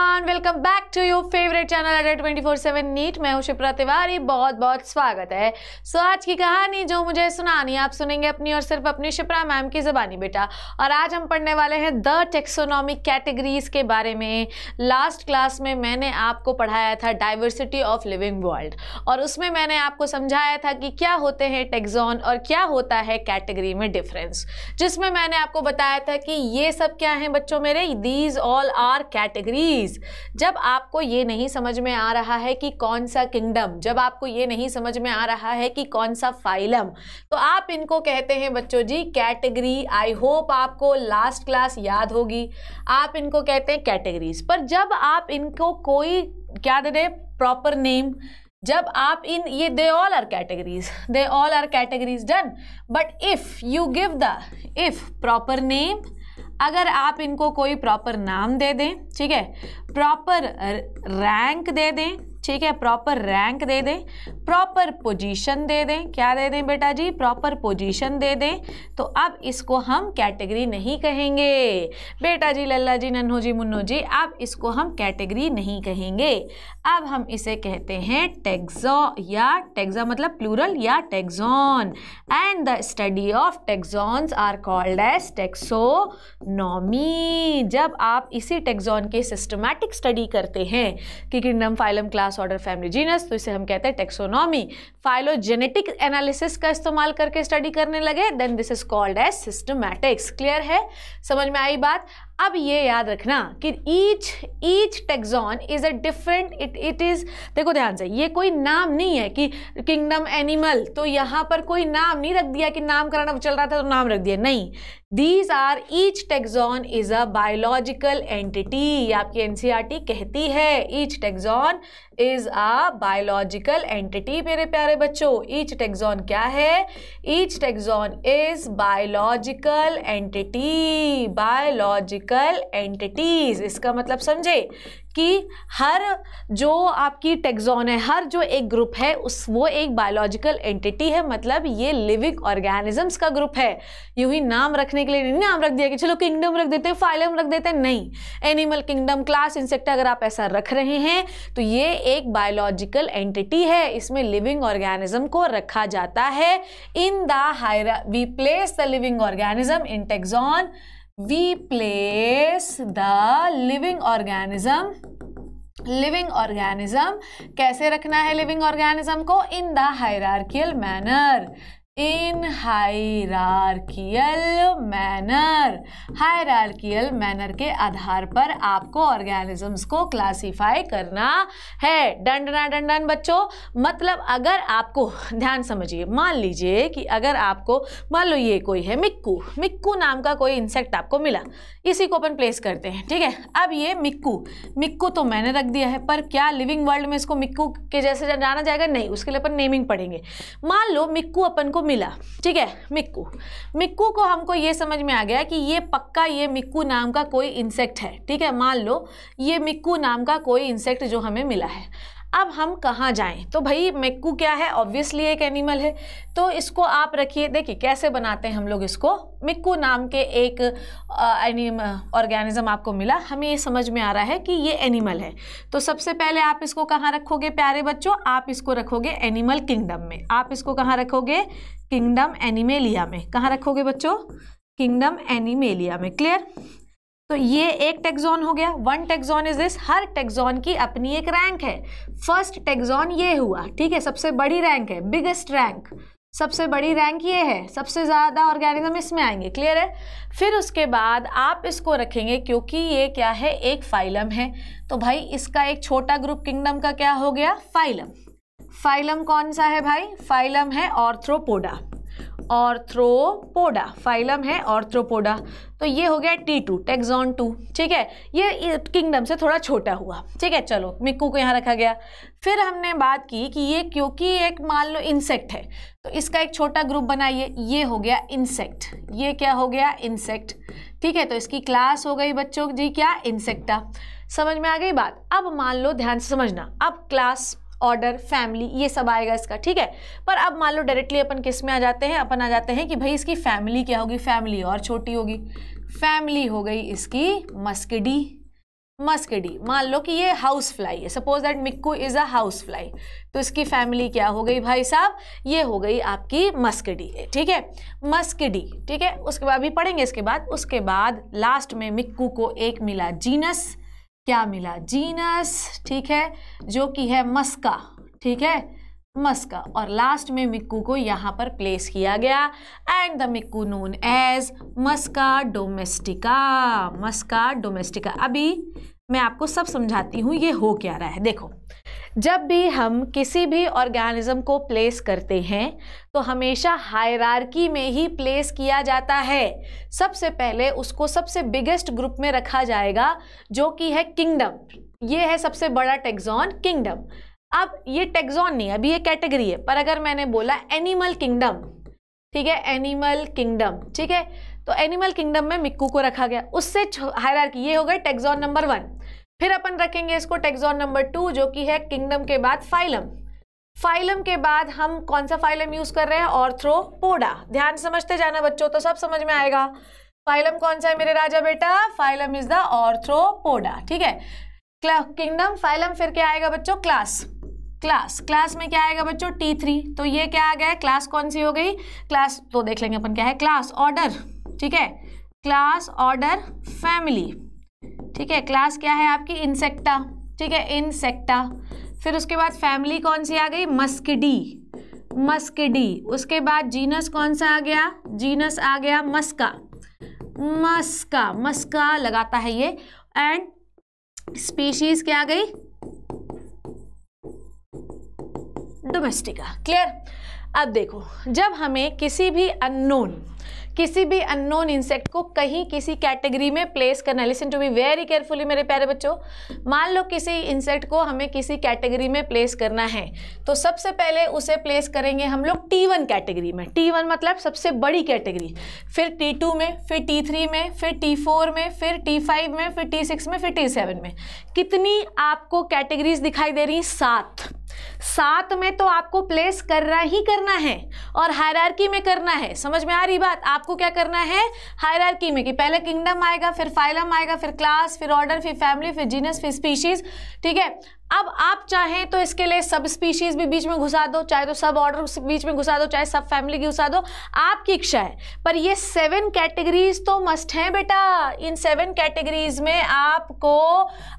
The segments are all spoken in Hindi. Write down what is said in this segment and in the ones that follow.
Everyone, welcome back to your favourite channel Adda 247 NEET. मैं हूं शिप्रा तिवारी, बहुत बहुत स्वागत है। सो आज की कहानी जो मुझे सुनानी आप सुनेंगे अपनी और सिर्फ अपनी शिप्रा मैम की ज़बानी बेटा। और आज हम पढ़ने वाले हैं द टेक्सोनॉमिक कैटेगरीज के बारे में। लास्ट क्लास में मैंने आपको पढ़ाया था डाइवर्सिटी ऑफ लिविंग वर्ल्ड, और उसमें मैंने आपको समझाया था कि क्या होते हैं टेक्सॉन और क्या होता है कैटेगरी में डिफरेंस, जिसमें मैंने आपको बताया था कि ये सब क्या है बच्चों मेरे, दीज ऑल आर कैटेगरीज। जब आपको ये नहीं समझ में आ रहा है कि कौन सा किंगडम, जब आपको ये नहीं समझ में आ रहा है कि कौन सा फाइलम, तो आप इनको कहते हैं बच्चों जी कैटेगरी। आई होप आपको लास्ट क्लास याद होगी। आप इनको कहते हैं कैटेगरीज। पर जब आप इनको कोई क्या दे दें प्रॉपर नेम, जब आप इन ये they all are categories, they all are categories done. But if you give the if proper name, अगर आप इनको कोई प्रॉपर नाम दे दें, ठीक है, प्रॉपर रैंक दे दें, ठीक है, प्रॉपर रैंक दे दें, प्रॉपर पोजीशन दे दें, क्या दे दें बेटा जी, प्रॉपर पोजीशन दे दें, तो अब इसको हम कैटेगरी नहीं कहेंगे बेटा जी। लल्ला जी, नन्हो जी, मुन्नो जी, अब इसको हम कैटेगरी नहीं कहेंगे। अब हम इसे कहते हैं टैक्सो या टैक्सा मतलब प्लूरल या taxon. And the study of taxons are called as taxonomy. जब आप इसी टैक्सॉन के सिस्टमैटिक स्टडी करते हैं कि kingdom, phylum, class, order, family, genus, तो इसे हम कहते हैं टेक्सोनॉमी। फाइलोजेनेटिक एनालिसिस का इस्तेमाल करके स्टडी करने लगे, then this is called as systematics. Clear है, समझ में आई बात। अब ये याद रखना कि each taxon is a different, it is, देखो ध्यान से, ये कोई नाम नहीं है कि किंगडम एनिमल, तो यहाँ पर कोई नाम नहीं रख दिया कि नामकरण चल रहा था तो नाम रख दिया, नहीं। These are, each taxon is a biological entity, ये आपकी एनसीईआरटी कहती है। Each taxon is a biological entity मेरे प्यारे बच्चों। ईच टैक्सॉन क्या है, each taxon is biological entity, biological entities. इसका मतलब समझे कि हर जो आपकी टैक्सॉन है, हर जो एक ग्रुप है उस वो एक बायोलॉजिकल एंटिटी है, मतलब ये लिविंग ऑर्गेनिजम्स का ग्रुप है। यूं ही नाम रखने के लिए नहीं नाम रख दिया कि चलो किंगडम रख देते हैं, फाइलम रख देते हैं, नहीं। एनिमल, किंगडम, क्लास, इंसेक्टा, अगर आप ऐसा रख रहे हैं तो ये एक बायोलॉजिकल एंटिटी है, इसमें लिविंग ऑर्गेनिज्म को रखा जाता है। In the hierarchy we place the living organism in taxon, we place the living organism। Living organism कैसे रखना है लिविंग ऑर्गेनिज्म को, in the hierarchical manner, in hierarchical manner, hierarchical manner के आधार पर आपको ऑर्गेनिजम्स को क्लासीफाई करना है। डंडना डंडन बच्चों, मतलब अगर आपको ध्यान समझिए, मान लीजिए कि अगर आपको, मान लो ये कोई है मिक्कू, मिक्कू नाम का कोई इंसेक्ट आपको मिला, इसी को अपन प्लेस करते हैं, ठीक है। अब ये मिक्कू, मिक्कू तो मैंने रख दिया है, पर क्या लिविंग वर्ल्ड में इसको मिक्कू के जैसे जाना जाएगा, नहीं, उसके लिए अपन नेमिंग पढ़ेंगे। मान लो मिक्कू अपन को मिला, ठीक है, मिक्कू, मिक्कू को हमको ये समझ में आ गया कि ये पक्का ये मिक्कू नाम का कोई इंसेक्ट है, ठीक है। मान लो ये मिक्कू नाम का कोई इंसेक्ट जो हमें मिला है, अब हम कहाँ जाएं, तो भाई मिक्कू क्या है, ऑब्वियसली एक एनिमल है, तो इसको आप रखिए। देखिए कैसे बनाते हैं हम लोग इसको, मिक्कू नाम के एक ऑर्गेनिज्म आपको मिला, हमें ये समझ में आ रहा है कि ये एनिमल है, तो सबसे पहले आप इसको कहाँ रखोगे प्यारे बच्चों, आप इसको रखोगे एनिमल किंगडम में। आप इसको कहाँ रखोगे, किंगडम एनिमेलिया में। कहाँ रखोगे बच्चों, किंगडम एनिमेलिया में। क्लियर, तो ये एक टैक्सॉन हो गया, वन टैक्सॉन इज दिस। हर टैक्सॉन की अपनी एक रैंक है। फर्स्ट टैक्सॉन ये हुआ, ठीक है, सबसे बड़ी रैंक है, बिगेस्ट रैंक, सबसे बड़ी रैंक ये है, सबसे ज़्यादा ऑर्गेनिज्म इसमें आएंगे। क्लियर है, फिर उसके बाद आप इसको रखेंगे क्योंकि ये क्या है, एक फाइलम है, तो भाई इसका एक छोटा ग्रुप किंगडम का क्या हो गया, फाइलम। फाइलम कौन सा है भाई, फाइलम है आर्थ्रोपोडा, आर्थ्रोपोडा फाइलम है आर्थ्रोपोडा, तो ये हो गया T2 टैक्सॉन 2, ठीक है, ये किंगडम से थोड़ा छोटा हुआ, ठीक है। चलो मिक्कू को यहाँ रखा गया। फिर हमने बात की कि ये क्योंकि एक मान लो इंसेक्ट है, तो इसका एक छोटा ग्रुप बनाइए, ये हो गया इंसेक्ट, ये क्या हो गया, इंसेक्ट, ठीक है, तो इसकी क्लास हो गई बच्चों जी क्या, इंसेक्टा। समझ में आ गई बात। अब मान लो, ध्यान से समझना, अब क्लास, ऑर्डर, फैमिली, ये सब आएगा इसका, ठीक है। पर अब मान लो डायरेक्टली अपन किस में आ जाते हैं, अपन आ जाते हैं कि भाई इसकी फैमिली क्या होगी, फैमिली और छोटी होगी, फैमिली हो गई इसकी मस्किडी, मस्किडी, मान लो कि ये हाउस फ्लाई है, suppose that Mikku is a house fly, तो इसकी फैमिली क्या हो गई भाई साहब, ये हो गई आपकी मस्किडी, ठीक है, मस्किडी, ठीक है। उसके बाद भी पढ़ेंगे उसके बाद लास्ट में मिक्कू को एक मिला जीनस, क्या मिला, जीनस, ठीक है, जो कि है मस्का, ठीक है, मस्का, और लास्ट में मिक्कू को यहाँ पर प्लेस किया गया, and the Mikku known as Musca domestica, Musca domestica. अभी मैं आपको सब समझाती हूँ ये हो क्या रहा है। देखो, जब भी हम किसी भी ऑर्गेनिज्म को प्लेस करते हैं तो हमेशा हायरार्की में ही प्लेस किया जाता है। सबसे पहले उसको सबसे बिगेस्ट ग्रुप में रखा जाएगा जो कि है किंगडम, ये है सबसे बड़ा टैक्सॉन किंगडम। अब ये टैक्सॉन नहीं, अभी ये कैटेगरी है, पर अगर मैंने बोला एनिमल किंगडम, ठीक है, एनिमल किंगडम, ठीक है, तो एनिमल किंगडम में मिक्कू को रखा गया, उससे हायरार्की, ये हो गए टैक्सॉन नंबर 1। फिर अपन रखेंगे इसको टैक्सॉन नंबर 2 जो कि है किंगडम के बाद फाइलम। फाइलम के बाद हम कौन सा फाइलम यूज कर रहे हैं, आर्थ्रोपोडा। ध्यान समझते जाना बच्चों, तो सब समझ में आएगा। फाइलम कौन सा है मेरे राजा बेटा, फाइलम इज द आर्थ्रोपोडा, ठीक है, किंगडम, फाइलम, फिर क्या आएगा बच्चों, क्लास, क्लास, क्लास में क्या आएगा बच्चों, T3। तो ये क्या आ गया, क्लास कौन सी हो गई, क्लास, तो देख लेंगे अपन क्या है, क्लास ऑर्डर, ठीक है, क्लास ऑर्डर फैमिली, ठीक है, क्लास क्या है आपकी इंसेक्टा, ठीक है, इंसेक्टा। फिर उसके बाद फैमिली कौन सी आ गई, मस्किडी, मस्किडी। उसके बाद जीनस कौन सा आ गया, जीनस आ गया मस्का, मस्का, मस्का लगाता है ये, एंड स्पीशीज क्या आ गई, डोमेस्टिका। क्लियर। अब देखो, जब हमें किसी भी अननोन इंसेक्ट को कहीं किसी कैटेगरी में प्लेस करना, listen to me very carefully मेरे प्यारे बच्चों, मान लो किसी इंसेक्ट को हमें किसी कैटेगरी में प्लेस करना है, तो सबसे पहले उसे प्लेस करेंगे हम लोग T1 कैटेगरी में। T1 मतलब सबसे बड़ी कैटेगरी, फिर T2 में, फिर T3 में, फिर T4 में, फिर T5 में, फिर T6 में, फिर T7 में। कितनी आपको कैटेगरीज दिखाई दे रही, 7 में तो आपको प्लेस करना ही करना है, और हायरार्की में करना है। समझ में आ रही बात, आपको क्या करना है हायरार्की में, कि पहले किंगडम आएगा, फिर फाइलम आएगा, फिर क्लास, फिर ऑर्डर, फिर फैमिली, फिर जीनस, फिर स्पीशीज, ठीक है। अब आप चाहें तो इसके लिए सब स्पीशीज भी बीच में घुसा दो, चाहे तो सब ऑर्डर बीच में घुसा दो, चाहे सब फैमिली की घुसा दो, आपकी इच्छा है, पर ये 7 कैटेगरीज तो मस्ट हैं बेटा। इन 7 कैटेगरीज में आपको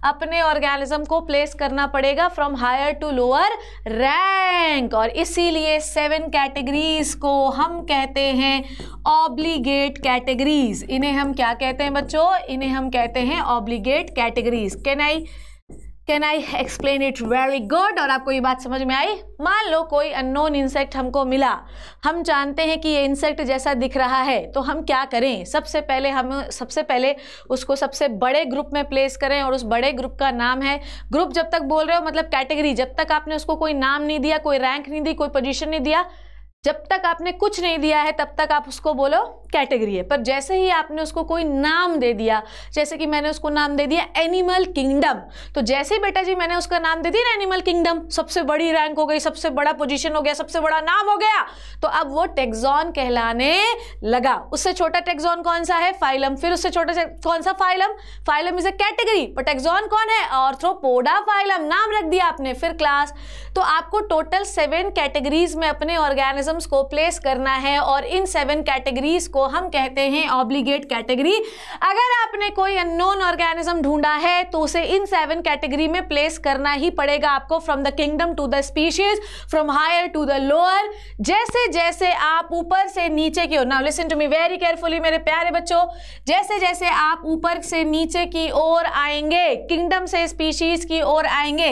अपने ऑर्गेनिज्म को प्लेस करना पड़ेगा from higher to lower rank, और इसीलिए 7 कैटेगरीज को हम कहते हैं ऑब्लिगेट कैटेगरीज। इन्हें हम क्या कहते हैं बच्चों, इन्हें हम कहते हैं obligate categories. Can I explain it very good, और आपको ये बात समझ में आई। मान लो कोई अननोन इंसेक्ट हमको मिला, हम जानते हैं कि ये इंसेक्ट जैसा दिख रहा है, तो हम क्या करें, सबसे पहले उसको सबसे बड़े ग्रुप में प्लेस करें, और उस बड़े ग्रुप का नाम है, ग्रुप जब तक बोल रहे हो मतलब कैटेगरी, जब तक आपने उसको कोई नाम नहीं दिया, कोई रैंक नहीं दी, कोई पोजीशन नहीं दिया, जब तक आपने कुछ नहीं दिया है तब तक आप उसको बोलो कैटेगरी है। पर जैसे ही आपने उसको कोई नाम दे दिया, जैसे कि मैंने उसको नाम दे दिया एनिमल किंगडम, तो जैसे ही बेटा जी मैंने उसका नाम दे दिया ना एनिमल किंगडम, सबसे बड़ी रैंक हो गई, सबसे बड़ा पोजीशन हो गया, सबसे बड़ा नाम हो गया, तो अब वो टैक्सॉन कहलाने लगा। उससे छोटा टैक्सॉन कौन सा है, फाइलम, फिर उससे छोटा कौन सा, phylum, phylum is a category, पर टैक्सॉन कौन है, आर्थ्रोपोडा फाइलम, नाम रख दिया आपने, फिर क्लास। तो आपको टोटल 7 कैटेगरीज में अपने ऑर्गेनिज्म को प्लेस करना है, और इन 7 कैटेगरीज को हम कहते हैं ऑब्लिगेट कैटेगरी। अगर आपने कोई अननोन ऑर्गेनिज्म ढूंढा है तो उसे इन 7 कैटेगरी में प्लेस करना ही पड़ेगा आपको, from the kingdom to the species, from higher to the lower. जैसे जैसे आप ऊपर से नीचे की ओर, now listen to me very carefully मेरे प्यारे बच्चों, जैसे जैसे आप ऊपर से नीचे की ओर आएंगे, किंगडम से स्पीशीज की ओर आएंगे,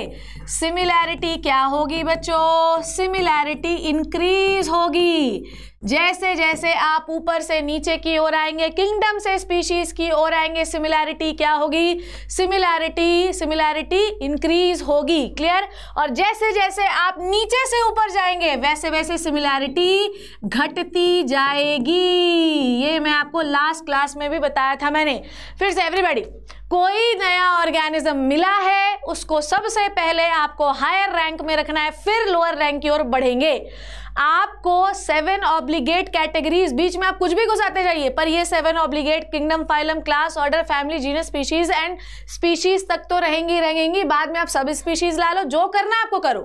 सिमिलैरिटी क्या होगी बच्चों, सिमिलैरिटी इंक्रीज होगी। जैसे जैसे आप ऊपर से नीचे की ओर आएंगे, किंगडम से स्पीशीज की ओर आएंगे, सिमिलैरिटी क्या होगी, सिमिलैरिटी इंक्रीज होगी। क्लियर। और जैसे जैसे आप नीचे से ऊपर जाएंगे वैसे वैसे सिमिलैरिटी घटती जाएगी। ये मैं आपको लास्ट क्लास में भी बताया था मैंने। फिर से एवरीबॉडी, कोई नया ऑर्गेनिज्म मिला है उसको सबसे पहले आपको हायर रैंक में रखना है, फिर लोअर रैंक की ओर बढ़ेंगे। आपको 7 ऑब्लिगेट कैटेगरीज, बीच में आप कुछ भी घुसाते जाइए, पर ये 7 obligate kingdom, phylum, class, order, family, genus, species and species तक तो रहेंगी रहेंगी, बाद में आप सब स्पीशीज ला लो, जो करना आपको करो,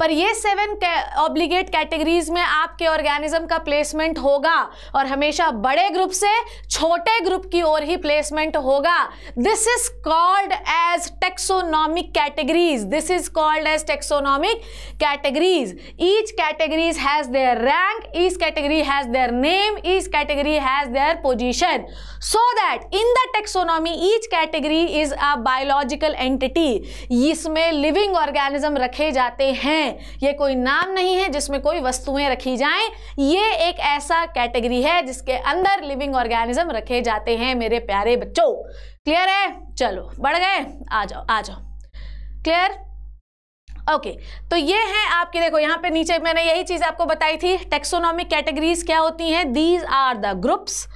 पर ये 7 ऑब्लिगेट कैटेगरीज में आपके ऑर्गेनिज्म का प्लेसमेंट होगा और हमेशा बड़े ग्रुप से छोटे ग्रुप की ओर ही प्लेसमेंट होगा। This is called as taxonomic categories, this is called as taxonomic categories. Each categories has their rank, each category has their name, each category has their position, so that in the taxonomy each category is a biological entity. इसमें लिविंग ऑर्गेनिज्म रखे जाते हैं, ये कोई नाम नहीं है जिसमें कोई वस्तुएं रखी जाएं, ये एक ऐसा कैटेगरी है जिसके अंदर लिविंग ऑर्गेनिज्म रखे जाते हैं मेरे प्यारे बच्चों। क्लियर है? चलो बढ़ गए, आ जाओ आ जाओ। क्लियर? ओके तो ये है आपके, देखो यहाँ पे नीचे मैंने यही चीज़ आपको बताई थी, टेक्सोनॉमिक कैटेगरीज क्या होती हैं, these are the groups,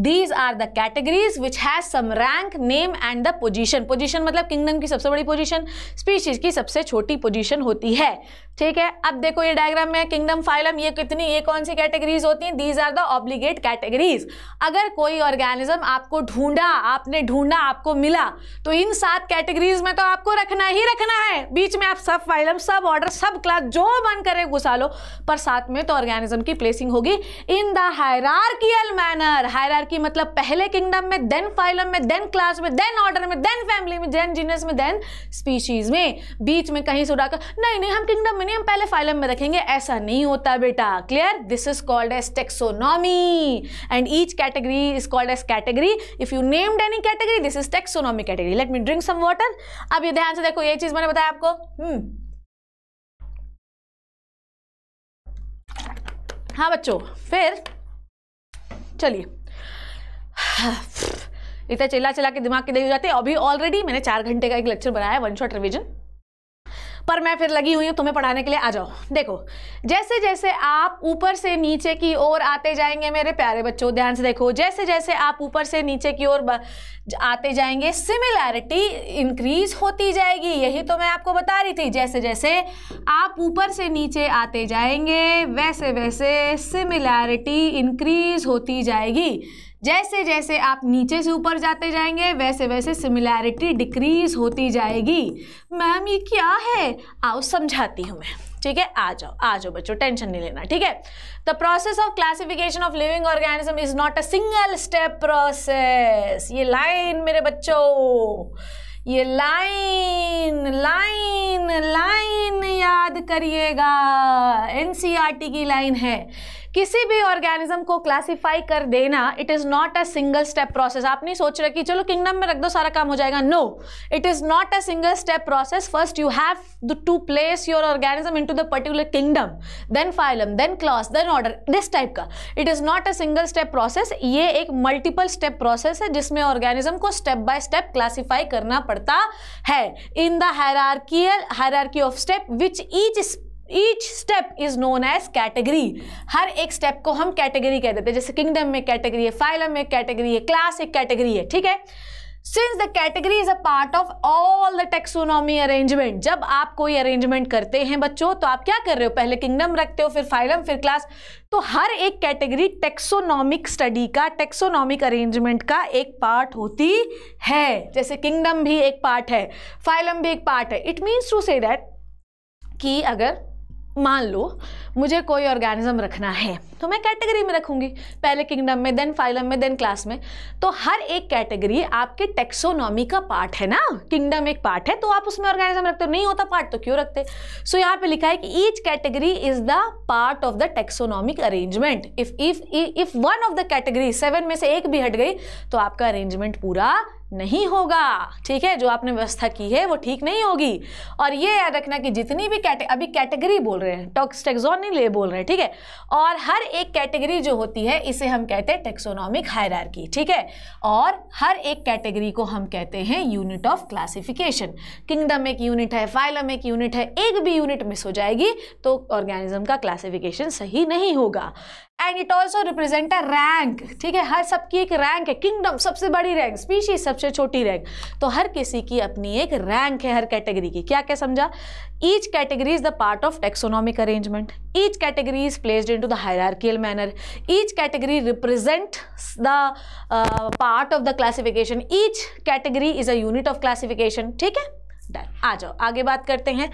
these are the categories which has some rank, name and the position. Position मतलब किंगडम की सबसे बड़ी पोजीशन, स्पीशीज की सबसे छोटी पोजीशन होती है। ठीक है, अब देखो ये डायग्राम में किंगडम, फाइलम, ये कितनी, ये कौन सी कैटेगरीज होती हैं, these are the obligate categories. अगर कोई ऑर्गेनिज्म आपको ढूंढा, आपने ढूंढा, आपको मिला, तो इन 7 कैटेगरीज में तो आपको रखना ही रखना है, बीच में आप सब फाइलम, सब ऑर्डर, सब क्लास, जो मन करे घुसा लो, पर साथ में तो ऑर्गेनिज्म की प्लेसिंग होगी in the hierarchical manner. Hierarchy मतलब पहले किंगडम में, देन फाइलम में, देन क्लास में, देन ऑर्डर में, देन फैमिली में, देन जीनस में, देन स्पीशीज में। बीच में कहीं से उड़ाकर नहीं हम किंगडम हम पहले फाइलम में रखेंगे, ऐसा नहीं होता बेटा। Clear? This is called as taxonomy and each category is called as category. If you named any category, this is taxonomy category. Let me drink some water. अब ये ध्यान से देखो, ये चीज मैंने बताया आपको। हाँ बच्चों, फिर चलिए, इतना चिल्ला चिल्ला के दिमाग की दही हो जाती है। अभी ऑलरेडी मैंने 4 घंटे का एक लेक्चर बनाया, 1 शॉट रिविजन, पर मैं फिर लगी हुई हूँ तुम्हें पढ़ाने के लिए। आ जाओ, देखो जैसे जैसे आप ऊपर से नीचे की ओर आते जाएंगे मेरे प्यारे बच्चों, ध्यान से देखो, जैसे जैसे आप ऊपर से नीचे की ओर आते जाएंगे, सिमिलैरिटी इंक्रीज होती जाएगी। यही तो मैं आपको बता रही थी, जैसे जैसे आप ऊपर से नीचे आते जाएंगे वैसे वैसे सिमिलैरिटी इंक्रीज होती जाएगी, जैसे जैसे आप नीचे से ऊपर जाते जाएंगे वैसे वैसे सिमिलैरिटी डिक्रीज होती जाएगी। मैम ये क्या है, आओ समझाती हूँ मैं। ठीक है, आ जाओ बच्चों, टेंशन नहीं लेना। ठीक है, the process of classification of living organism is not a single step process. ये लाइन मेरे बच्चों, ये लाइन लाइन लाइन याद करिएगा, एनसीईआरटी की लाइन है। किसी भी ऑर्गेनिज्म को क्लासिफाई कर देना, it is not a single step process. आप नहीं सोच रहे कि चलो किंगडम में रख दो सारा काम हो जाएगा, no, it is not a single step process. First you have to place your organism into the particular kingdom, then phylum, then class, then order, this type का। It is not a single step process, ये एक मल्टीपल स्टेप प्रोसेस है जिसमें ऑर्गेनिज्म को स्टेप बाय स्टेप क्लासीफाई करना पड़ता है in the hierarchy of step which each step is known as category. हर एक स्टेप को हम कैटेगरी कह देते हैं, जैसे किंगडम में कैटेगरी है, फाइलम में कैटेगरी है, क्लास एक कैटेगरी है। ठीक है, since the category is a part of all the taxonomy arrangement. जब आप कोई अरेंजमेंट करते हैं बच्चों, तो आप क्या कर रहे हो, पहले किंगडम रखते हो, फिर फाइलम, फिर क्लास, तो हर एक कैटेगरी टेक्सोनॉमिक स्टडी का, टेक्सोनॉमिक अरेंजमेंट का एक पार्ट होती है। जैसे किंगडम भी एक पार्ट है, फाइलम भी एक पार्ट है। It means to say that कि अगर मान लो मुझे कोई ऑर्गेनिज्म रखना है तो मैं कैटेगरी में रखूंगी, पहले किंगडम में, देन फाइलम में, देन क्लास में। तो हर एक कैटेगरी आपके टेक्सोनॉमी का पार्ट है ना, किंगडम एक पार्ट है, तो आप उसमें ऑर्गेनिज्म रखते हो, नहीं होता पार्ट तो क्यों रखते। सो यहाँ पे लिखा है कि each category is the part of the taxonomic arrangement. If one of the category, 7 में से एक भी हट गई तो आपका अरेंजमेंट पूरा नहीं होगा। ठीक है, जो आपने व्यवस्था की है वो ठीक नहीं होगी। और ये याद रखना कि जितनी भी अभी कैटेगरी बोल रहे हैं, टैक्सोन नहीं ले बोल रहे हैं। ठीक है, और हर एक कैटेगरी जो होती है इसे हम कहते हैं टेक्सोनॉमिक हायरार्की। ठीक है, और हर एक कैटेगरी को हम कहते हैं यूनिट ऑफ क्लासिफिकेशन। किंगडम एक यूनिट है, फाइलम एक यूनिट है, एक भी यूनिट मिस हो जाएगी तो ऑर्गेनिज्म का क्लासिफिकेशन सही नहीं होगा। And it also represent a rank, ठीक है, हर सबकी एक रैंक है, किंगडम सबसे बड़ी रैंक, स्पीशीज सबसे छोटी रैंक, तो हर किसी की अपनी एक रैंक है हर कैटेगरी की। क्या क्या समझा? Each category is the part of taxonomic arrangement, each category is placed into the hierarchical manner, each category represent the part of the classification, each category is a unit of classification, ठीक है। आ जाओ आगे बात करते हैं।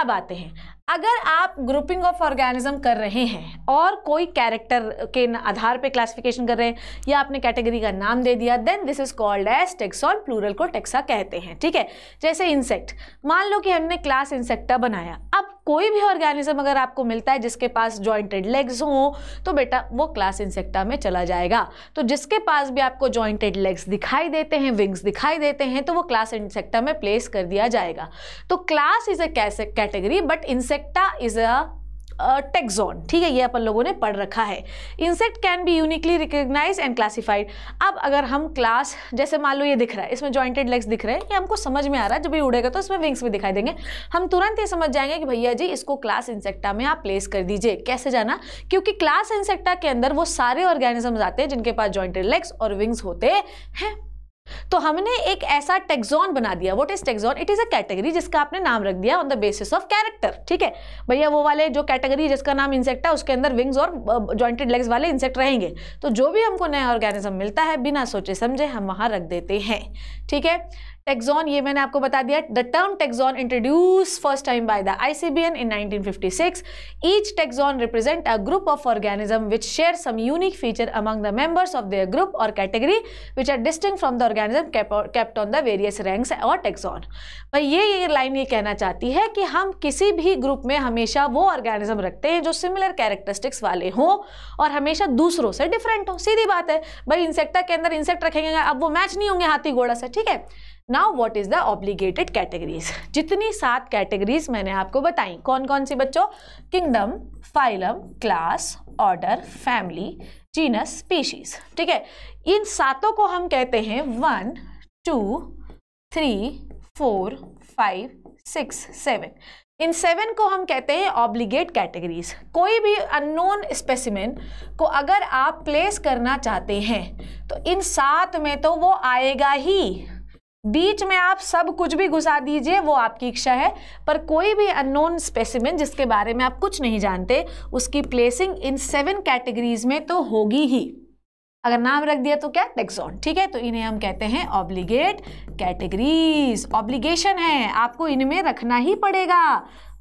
अब आते हैं, अगर आप ग्रुपिंग ऑफ ऑर्गेनिज्म कर रहे हैं और कोई कैरेक्टर के आधार पे क्लासिफिकेशन कर रहे हैं या आपने कैटेगरी का नाम दे दिया, then this is called as taxon, plural को टैक्सा कहते हैं, ठीक है। जैसे इंसेक्ट, मान लो कि हमने क्लास इंसेक्टा बनाया। अब कोई भी ऑर्गेनिज्म अगर आपको मिलता है जिसके पास जॉइंटेड लेग्स हो तो बेटा वो क्लास इंसेक्टा में चला जाएगा। तो जिसके पास भी आपको जॉइंटेड लेग्स दिखाई देते हैं, विंग्स दिखाई देते हैं, तो वो क्लास इंसेक्टा में प्लेस कर दिया जाएगा। तो class is a category but Insecta is a taxon, ठीक है, ये अपन लोगों ने पढ़ रखा है। Insect can be uniquely recognize and classified. अब अगर हम क्लास, जैसे मान लो ये दिख रहा है, इसमें जॉइंटेड लेग्स दिख रहे हैं, ये हमको समझ में आ रहा है, जब ये उड़ेगा तो इसमें विंग्स भी दिखाई देंगे, हम तुरंत ये समझ जाएंगे कि भैया जी इसको क्लास इंसेक्टा में आप प्लेस कर दीजिए। कैसे जाना? क्योंकि क्लास इंसेक्टा के अंदर वो सारे ऑर्गेनिजम्स आते हैं जिनके पास जॉइंटेड लेग्स और विंग्स होते हैं। तो हमने एक ऐसा टैक्सॉन बना दिया। What is taxon? It is a category जिसका आपने नाम रख दिया on the basis of character, ठीक है भैया। वो वाले जो कैटेगरी जिसका नाम इंसेक्ट है उसके अंदर विंग्स और जॉइंटेड लेग्स वाले इंसेक्ट रहेंगे, तो जो भी हमको नया ऑर्गेनिज्म मिलता है बिना सोचे समझे हम वहां रख देते हैं, ठीक है। टैक्सॉन, ये मैंने आपको बता दिया। The term taxon introduce first time by the ICBN in 1956। Each taxon represent a group of organism which share some unique feature among the members of their group और category which are distinct from the organism kept on the various ranks और टैक्सॉन। भाई ये लाइन ये कहना चाहती है कि हम किसी भी ग्रुप में हमेशा वो ऑर्गेनिज्म रखते हैं जो सिमिलर कैरेक्टरिस्टिक्स वाले हों और हमेशा दूसरों से डिफरेंट हों। सीधी बात है भाई, इंसेक्टा के अंदर इंसेक्ट रखेंगे, अब वो मैच नहीं होंगे हाथी घोड़ा से, ठीक है। Now what is the obligated categories? जितनी 7 कैटेगरीज मैंने आपको बताई, कौन कौन सी बच्चों? Kingdom, phylum, class, order, family, genus, species, ठीक है। इन 7 को हम कहते हैं 1, 2, 3, 4, 5, 6, 7। इन 7 को हम कहते हैं ऑब्लिगेट कैटेगरीज। कोई भी अननोन स्पेसिमेन को अगर आप प्लेस करना चाहते हैं तो इन 7 में तो वो आएगा ही, बीच में आप सब कुछ भी घुसा दीजिए वो आपकी इच्छा है, पर कोई भी अननोन स्पेसिमेन जिसके बारे में आप कुछ नहीं जानते उसकी प्लेसिंग इन 7 कैटेगरीज में तो होगी ही। अगर नाम रख दिया तो क्या? टैक्सॉन, ठीक है। तो इन्हें हम कहते हैं ऑब्लिगेट कैटेगरीज। ऑब्लिगेशन है, आपको इनमें रखना ही पड़ेगा,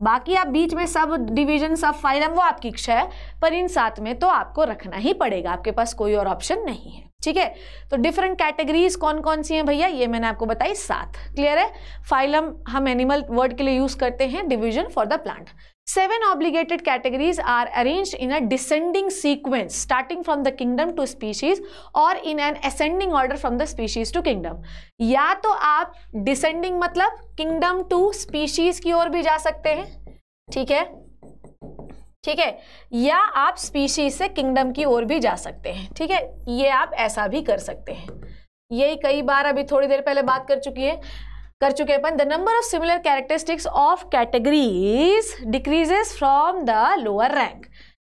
बाकी आप बीच में सब डिवीजन सब फाइलम वो आपकी इच्छा है, पर इन 7 में तो आपको रखना ही पड़ेगा, आपके पास कोई और ऑप्शन नहीं है, ठीक है। तो डिफरेंट कैटेगरीज कौन कौन सी हैं भैया? ये मैंने आपको बताई 7, क्लियर है। फाइलम हम एनिमल वर्ड के लिए यूज करते हैं, division for the plant. 7 obligated categories are arranged in a descending sequence starting from the kingdom to species or in an ascending order from the species to kingdom। या तो आप descending मतलब kingdom to species की ओर भी जा सकते हैं, ठीक है, ठीक है, या आप species से kingdom की ओर भी जा सकते हैं, ठीक है, ये आप ऐसा भी कर सकते हैं। यही कई बार अभी थोड़ी देर पहले बात कर चुके अपन। The number of similar characteristics of categories decreases from the lower rank.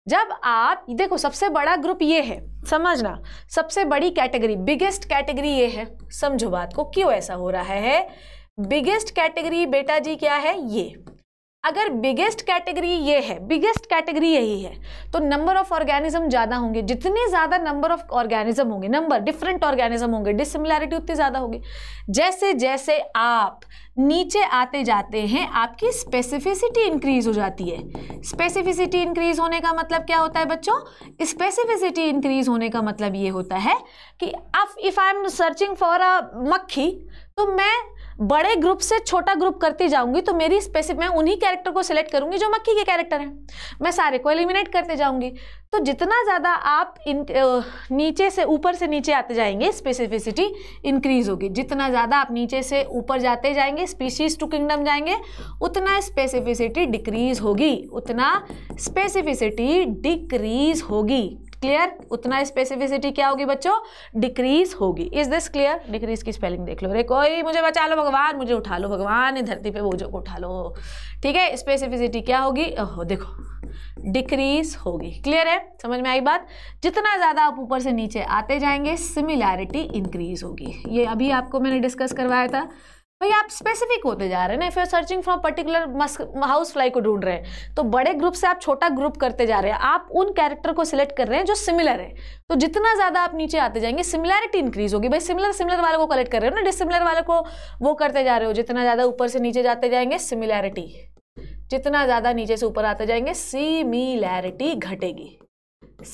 जब आप देखो सबसे बड़ा ग्रुप ये है, समझना, सबसे बड़ी कैटेगरी, बिगेस्ट कैटेगरी ये है, समझो बात को क्यों ऐसा हो रहा है। बिगेस्ट कैटेगरी बेटा जी क्या है? ये अगर बिगेस्ट कैटेगरी ये है, बिगेस्ट कैटेगरी यही है, तो नंबर ऑफ ऑर्गेनिज्म ज़्यादा होंगे। जितने ज़्यादा नंबर ऑफ ऑर्गेनिज्म होंगे, नंबर डिफरेंट ऑर्गेनिज्म होंगे, डिसिमिलैरिटी उतनी ज़्यादा होगी। जैसे जैसे आप नीचे आते जाते हैं आपकी स्पेसिफिसिटी इंक्रीज हो जाती है। स्पेसिफिसिटी इंक्रीज होने का मतलब क्या होता है बच्चों? स्पेसिफिसिटी इंक्रीज होने का मतलब ये होता है कि if I am searching for a मक्खी, तो मैं बड़े ग्रुप से छोटा ग्रुप करती जाऊंगी, तो मेरी स्पेसिफिक, मैं उन्हीं कैरेक्टर को सिलेक्ट करूंगी जो मक्खी के कैरेक्टर हैं, मैं सारे को एलिमिनेट करते जाऊंगी। तो जितना ज़्यादा आप नीचे से ऊपर से नीचे आते जाएंगे स्पेसिफिसिटी इंक्रीज होगी। जितना ज़्यादा आप नीचे से ऊपर जाते जाएंगे, स्पीशीज टू किंगडम जाएंगे, उतना स्पेसिफिसिटी डिक्रीज होगी, उतना स्पेसिफिसिटी डिक्रीज होगी। क्लियर, उतना स्पेसिफिसिटी क्या होगी बच्चों, डिक्रीज होगी। Is this clear? डिक्रीज की स्पेलिंग देख लो, अरे कोई मुझे बचा लो भगवान, मुझे उठा लो भगवान, धरती पे बोझों को उठा लो। ठीक है, स्पेसिफिसिटी क्या होगी, ओहो देखो डिक्रीज होगी। क्लियर है, समझ में आई बात? जितना ज़्यादा आप ऊपर से नीचे आते जाएंगे सिमिलैरिटी इंक्रीज होगी। ये अभी आपको मैंने डिस्कस करवाया था, भैया आप स्पेसिफिक होते जा रहे हैं ना। फिर searching from particular house fly को ढूंढ रहे हैं तो बड़े ग्रुप से आप छोटा ग्रुप करते जा रहे हैं, आप उन कैरेक्टर को सिलेक्ट कर रहे हैं जो सिमिलर है। तो जितना ज़्यादा आप नीचे आते जाएंगे सिमिलैरिटी इंक्रीज होगी। भाई सिमिलर सिमिलर वालों को कलेक्ट कर रहे हो ना, डिसिमिलर वालों को वो करते जा रहे हो। जितना ज़्यादा ऊपर से नीचे जाते जाएंगे सिमिलैरिटी, जितना ज़्यादा नीचे से ऊपर आते जाएंगे सिमिलैरिटी घटेगी,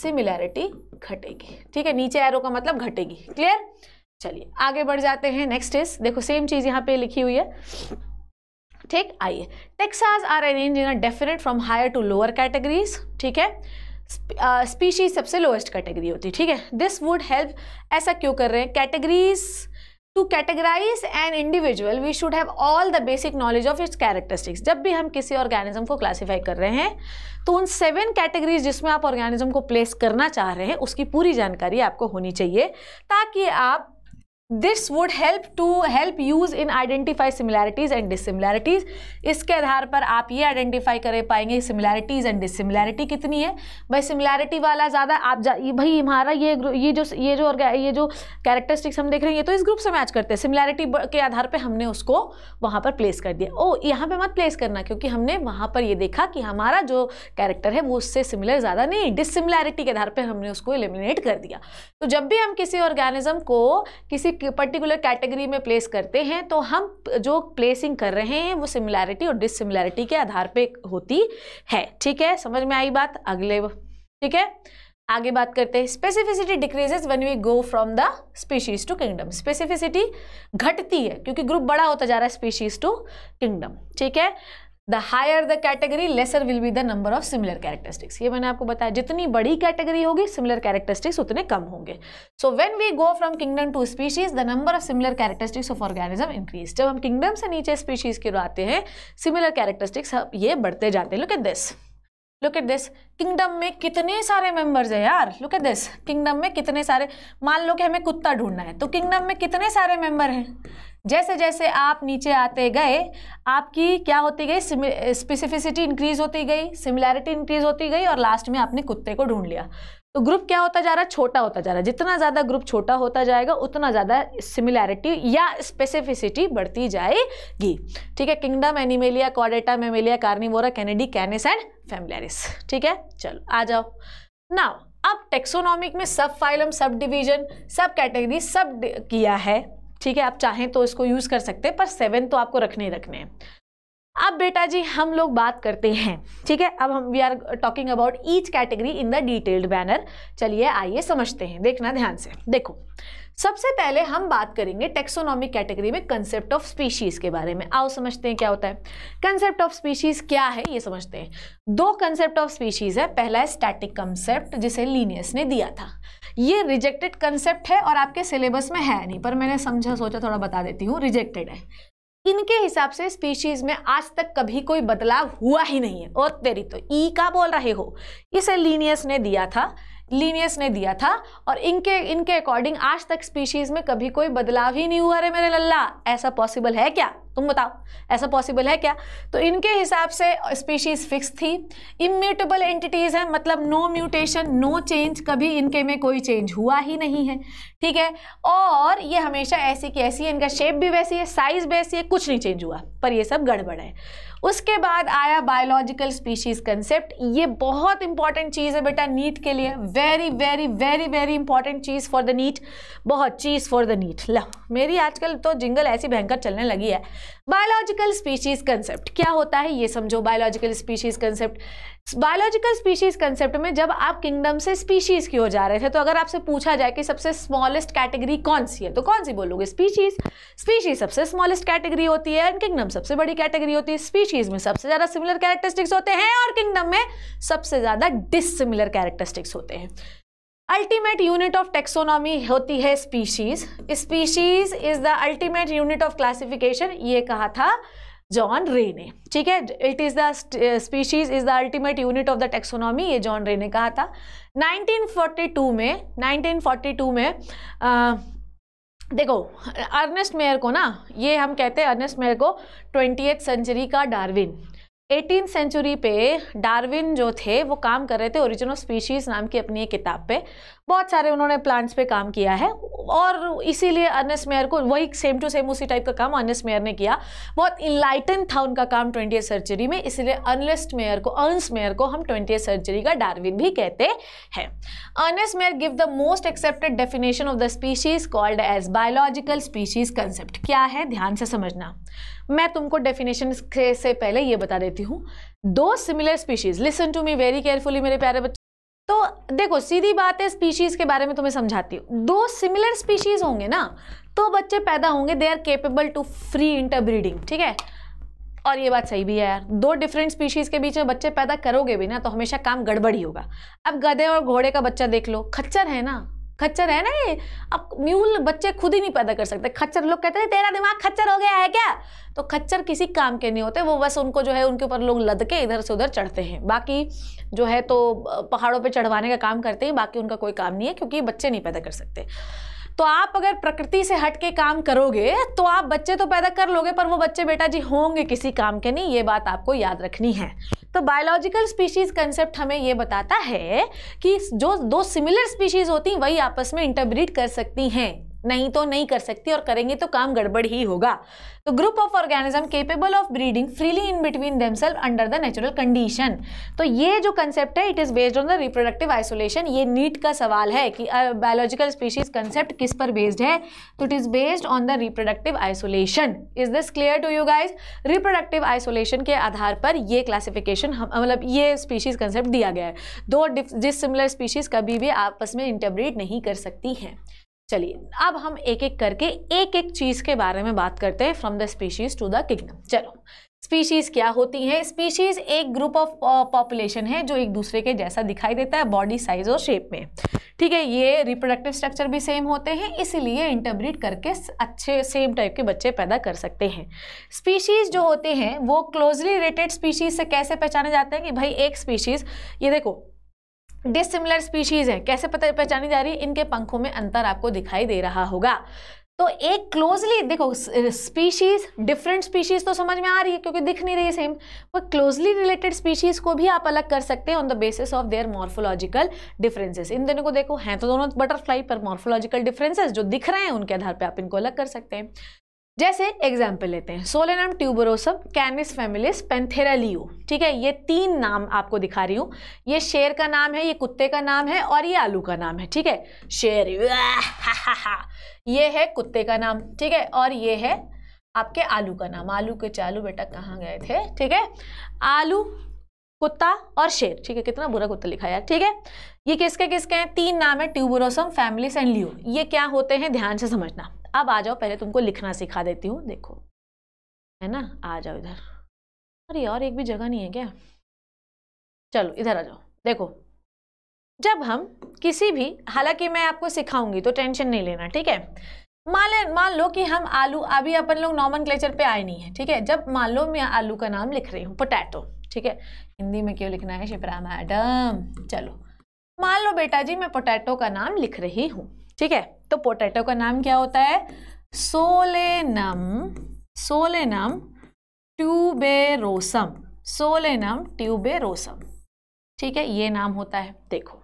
सिमिलैरिटी घटेगी। ठीक है, नीचे एरो का मतलब घटेगी। क्लियर, चलिए आगे बढ़ जाते हैं। नेक्स्ट इज, देखो सेम चीज यहाँ पे लिखी हुई है, ठीक। आइए, taxa are arranged in a definite from higher to lower categories. ठीक है, स्पीशीज सबसे लोएस्ट कैटेगरी होती है। ठीक है, दिस वुड हेल्प, ऐसा क्यों कर रहे हैं, categories to categorize an individual we should have all the basic knowledge of its characteristics. जब भी हम किसी ऑर्गेनिज्म को क्लासीफाई कर रहे हैं तो उन 7 कैटेगरीज जिसमें आप ऑर्गेनिज्म को प्लेस करना चाह रहे हैं उसकी पूरी जानकारी आपको होनी चाहिए, ताकि आप this would help use in identify similarities and dissimilarities. इसके आधार पर आप ये आइडेंटिफाई कर पाएंगे सिमिलैरिटीज़ एंड डिसिमिलैरिटी कितनी है। भाई सिमिलैरिटी वाला ज़्यादा आप भाई हमारा ये जो कैरेक्टरिस्टिक्स हम देख रहे हैं ये तो इस ग्रुप से मैच करते हैं, सिमिलैरिटी के आधार पे हमने उसको वहाँ पर प्लेस कर दिया। ओ यहाँ पे मत प्लेस करना, क्योंकि हमने वहाँ पर ये देखा कि हमारा जो कैरेक्टर है वो उससे सिमिलर ज़्यादा नहीं, डिसिमिलैरिटी के आधार पर हमने उसको एलिमिनेट कर दिया। तो जब भी हम किसी ऑर्गेनिज्म को किसी पर्टिकुलर कैटेगरी में प्लेस करते हैं तो हम जो प्लेसिंग कर रहे हैं वो सिमिलैरिटी और डिसिमिलैरिटी के आधार पे होती है। ठीक है, समझ में आई बात? अगले, ठीक है, आगे बात करते हैं। Specificity decreases when we go from the species to kingdom. Specificity घटती है क्योंकि ग्रुप बड़ा होता जा रहा है स्पीशीज टू किंगडम। ठीक है, the higher the category lesser will be the number of similar characteristics. ये मैंने आपको बताया, जितनी बड़ी कैटेगरी होगी सिमिलर कैरेक्टरिस्टिक्स उतने कम होंगे। So when we go from kingdom to species the number of similar characteristics of organism increase. जब हम किंगडम से नीचे स्पीशीज की ओर आते हैं सिमिलर कैरेक्टरिस्टिक्स ये बढ़ते जाते हैं। Look at this, look at this, kingdom में कितने सारे मेंबर्स हैं यार। लुक एट दिस, किंगडम में कितने सारे, मान लो कि हमें कुत्ता ढूंढना है तो किंगडम में कितने सारे मेंबर हैं। जैसे जैसे आप नीचे आते गए आपकी क्या होती गई, स्पेसिफिसिटी इंक्रीज होती गई, सिमिलैरिटी इंक्रीज होती गई और लास्ट में आपने कुत्ते को ढूंढ लिया। तो ग्रुप क्या होता जा रहा है, छोटा होता जा रहा है। जितना ज़्यादा ग्रुप छोटा होता जाएगा उतना ज़्यादा सिमिलैरिटी या स्पेसिफिसिटी बढ़ती जाएगी। ठीक है, kingdom Animalia, Chordata, Mammalia, Carnivora, Canidae, Canis and familiaris. ठीक है, चलो आ जाओ नाउ। अब टेक्सोनॉमिक में सब फाइलम, सब डिवीजन, सब कैटेगरी, सब किया है। ठीक है, आप चाहें तो इसको यूज़ कर सकते हैं पर 7 तो आपको रखने ही रखने हैं। अब बेटा जी हम लोग बात करते हैं, ठीक है, अब हम we are talking about each category in the detailed banner. चलिए आइए समझते हैं, देखना ध्यान से। देखो सबसे पहले हम बात करेंगे टेक्सोनॉमिक कैटेगरी में कंसेप्ट ऑफ स्पीशीज़ के बारे में। आओ समझते हैं क्या होता है कंसेप्ट ऑफ स्पीशीज़, क्या है ये समझते हैं। 2 कंसेप्ट ऑफ स्पीशीज़ है, पहला है स्टैटिक कंसेप्ट जिसे लीनियस ने दिया था। ये रिजेक्टेड कंसेप्ट है और आपके सिलेबस में है नहीं, पर मैंने समझा सोचा थोड़ा बता देती हूँ, रिजेक्टेड है। इनके हिसाब से स्पीशीज में आज तक कभी कोई बदलाव हुआ ही नहीं है। और तेरी तो ई का बोल रहे हो, इसे लीनियस ने दिया था, लीनियस ने दिया था और इनके अकॉर्डिंग आज तक स्पीशीज में कभी कोई बदलाव ही नहीं हुआ। अरे मेरे लल्ला, ऐसा पॉसिबल है क्या, तुम बताओ ऐसा पॉसिबल है क्या? तो इनके हिसाब से स्पीशीज फिक्स थी, इम्यूटेबल एंटिटीज़ है, मतलब नो म्यूटेशन, नो चेंज, कभी इनके में कोई चेंज हुआ ही नहीं है। ठीक है, और ये हमेशा ऐसी की ऐसी है, इनका शेप भी वैसी है, साइज़ वैसी है, कुछ नहीं चेंज हुआ, पर ये सब गड़बड़ है। उसके बाद आया बायोलॉजिकल स्पीशीज़ कंसेप्ट। ये बहुत इंपॉर्टेंट चीज़ है बेटा नीट के लिए, very very very very important चीज़ फॉर द नीट, बहुत चीज़ फॉर द नीट। ला मेरी आजकल तो जिंगल ऐसी भयंकर चलने लगी है। बायोलॉजिकल स्पीशीज़ कंसेप्ट क्या होता है ये समझो। Biological species concept, biological species concept में जब आप किंगडम से स्पीशीज़ की ओर जा रहे थे तो अगर आपसे पूछा जाए कि सबसे स्मॉलेस्ट कैटेगरी कौन सी है तो कौन सी बोलोगे, स्पीशीज़। स्पीशीज़ सबसे स्मॉलेस्ट कैटेगरी होती है एंड किंगडम सबसे बड़ी कैटेगरी होती है। स्पीशीज़ में सबसे ज़्यादा सिमिलर कैरेक्टरिस्टिक्स होते हैं और किंगडम में सबसे ज़्यादा डिसिमिलर कैरेक्टरिस्टिक्स होते हैं। अल्टीमेट यूनिट ऑफ टेक्सोनॉमी होती है species, species is the ultimate unit of classification, ये कहा था जॉन रे ने, ठीक है। It is the species is the ultimate unit of the taxonomy, ये जॉन रे ने कहा था। 1942 में देखो अर्नेस्ट मेयर को ना, ये हम कहते हैं अर्नेस्ट मेयर को 20th सेंचुरी का डार्विन। 18th सेंचुरी पे डार्विन जो थे वो काम कर रहे थे ओरिजिन ऑफ स्पीशीज़ नाम की अपनी एक किताब पे, बहुत सारे उन्होंने प्लांट्स पे काम किया है और इसीलिए अर्नेस्ट मेयर को वही सेम टू सेम उसी टाइप का काम अर्नेस्ट मेयर ने किया। बहुत इनलाइटन था उनका काम 20th सेंचुरी में, इसलिए अर्नेस्ट मेयर को हम 20th सेंचुरी का डार्विन भी कहते हैं। Ernest Mayr give the most accepted definition of the species called as biological species concept. क्या है ध्यान से समझना, मैं तुमको डेफिनेशन से पहले ये बता देती हूँ। दो similar species, listen to me very carefully मेरे प्यारे बच्चे। तो देखो सीधी बात है, स्पीशीज के बारे में तुम्हें समझाती हूँ। दो सिमिलर स्पीशीज होंगे ना तो बच्चे पैदा होंगे, they are capable to free interbreeding, ठीक है। और ये बात सही भी है यार, दो डिफरेंट स्पीशीज़ के बीच में बच्चे पैदा करोगे भी ना तो हमेशा काम गड़बड़ी होगा। अब गधे और घोड़े का बच्चा देख लो, खच्चर है ना ये। अब म्यूल बच्चे खुद ही नहीं पैदा कर सकते, खच्चर। लोग कहते हैं तेरा दिमाग खच्चर हो गया है क्या, तो खच्चर किसी काम के नहीं होते, वो बस उनको जो है उनके ऊपर लोग लद के इधर से उधर चढ़ते हैं, बाकी जो है तो पहाड़ों पे चढ़वाने का काम करते हैं, बाकी उनका कोई काम नहीं है क्योंकि बच्चे नहीं पैदा कर सकते। तो आप अगर प्रकृति से हट के काम करोगे तो आप बच्चे तो पैदा कर लोगे पर वो बच्चे बेटा जी होंगे किसी काम के नहीं, ये बात आपको याद रखनी है। तो बायोलॉजिकल स्पीशीज़ कंसेप्ट हमें ये बताता है कि जो दो सिमिलर स्पीशीज़ होती हैं वही आपस में इंटरब्रीड कर सकती हैं, नहीं तो नहीं कर सकती, और करेंगे तो काम गड़बड़ ही होगा। तो group of organism capable of breeding freely in between themselves under the natural condition. तो ये जो कंसेप्ट है it is based on the reproductive isolation. ये नीट का सवाल है कि बायोलॉजिकल स्पीशीज कंसेप्ट किस पर बेस्ड है, तो it is based on the reproductive isolation. Is this clear to you guys? Reproductive isolation के आधार पर ये क्लासिफिकेशन मतलब ये स्पीशीज कंसेप्ट दिया गया है। दो डिसिमिलर स्पीशीज कभी भी आपस में इंटरब्रीड नहीं कर सकती हैं। चलिए अब हम एक-एक करके एक-एक चीज़ के बारे में बात करते हैं, from the species to the kingdom. चलो स्पीशीज़ क्या होती हैं? स्पीशीज़ एक ग्रुप ऑफ पॉपुलेशन है जो एक दूसरे के जैसा दिखाई देता है बॉडी साइज और शेप में, ठीक है। ये रिप्रोडक्टिव स्ट्रक्चर भी सेम होते हैं, इसीलिए इंटरब्रीड करके अच्छे सेम टाइप के बच्चे पैदा कर सकते हैं। स्पीशीज़ जो होते हैं वो क्लोजली रिलेटेड स्पीशीज़ से कैसे पहचाने जाते हैं कि भाई एक स्पीशीज़, ये देखो डिसिमिलर स्पीशीज़ है, कैसे पहचानी जा रही है? इनके पंखों में अंतर आपको दिखाई दे रहा होगा। तो एक क्लोजली देखो स्पीशीज़, डिफरेंट स्पीशीज़ तो समझ में आ रही है क्योंकि दिख नहीं रही है सेम, पर क्लोजली रिलेटेड स्पीशीज़ को भी आप अलग कर सकते हैं on the basis of their morphological differences. इन दोनों को देखो, हैं तो दोनों बटरफ्लाई पर मॉर्फोलॉजिकल डिफरेंसेस जो दिख रहे हैं उनके आधार पर आप इनको अलग कर सकते हैं। जैसे एग्जाम्पल लेते हैं, Solanum tuberosum, Canis familiaris, Panthera leo, ठीक है। ये तीन नाम आपको दिखा रही हूँ, ये शेर का नाम है, ये कुत्ते का नाम है और ये आलू का नाम है, ठीक है। शेर ये है कुत्ते का नाम, ठीक है, और ये है आपके आलू का नाम। आलू के चालू बेटा कहाँ गए थे, ठीक है। आलू, कुत्ता और शेर, ठीक है। कितना बुरा कुत्ता लिखा यार, ठीक है। ये किसके हैं? तीन नाम है, ट्यूबरोसम, फैमिलिस एंड लियो। ये क्या होते हैं ध्यान से समझना। अब आ जाओ, पहले तुमको लिखना सिखा देती हूँ, देखो है ना, आ जाओ इधर। अरे यार एक भी जगह नहीं है क्या, चलो इधर आ जाओ। देखो जब हम किसी भी, हालांकि मैं आपको सिखाऊंगी तो टेंशन नहीं लेना, ठीक है। मान लो कि हम आलू, अभी अपन लोग नॉमेनक्लेचर पे आए नहीं है, ठीक है। जब मान लो मैं आलू का नाम लिख रही हूँ, पोटैटो, ठीक है, हिंदी में क्यों लिखना है शिप्रा मैडम। चलो मान लो बेटा जी मैं पोटैटो का नाम लिख रही हूँ, ठीक है। तो पोटैटो का नाम क्या होता है? सोलेनम ट्यूबेरोसम, ठीक है, ये नाम होता है। देखो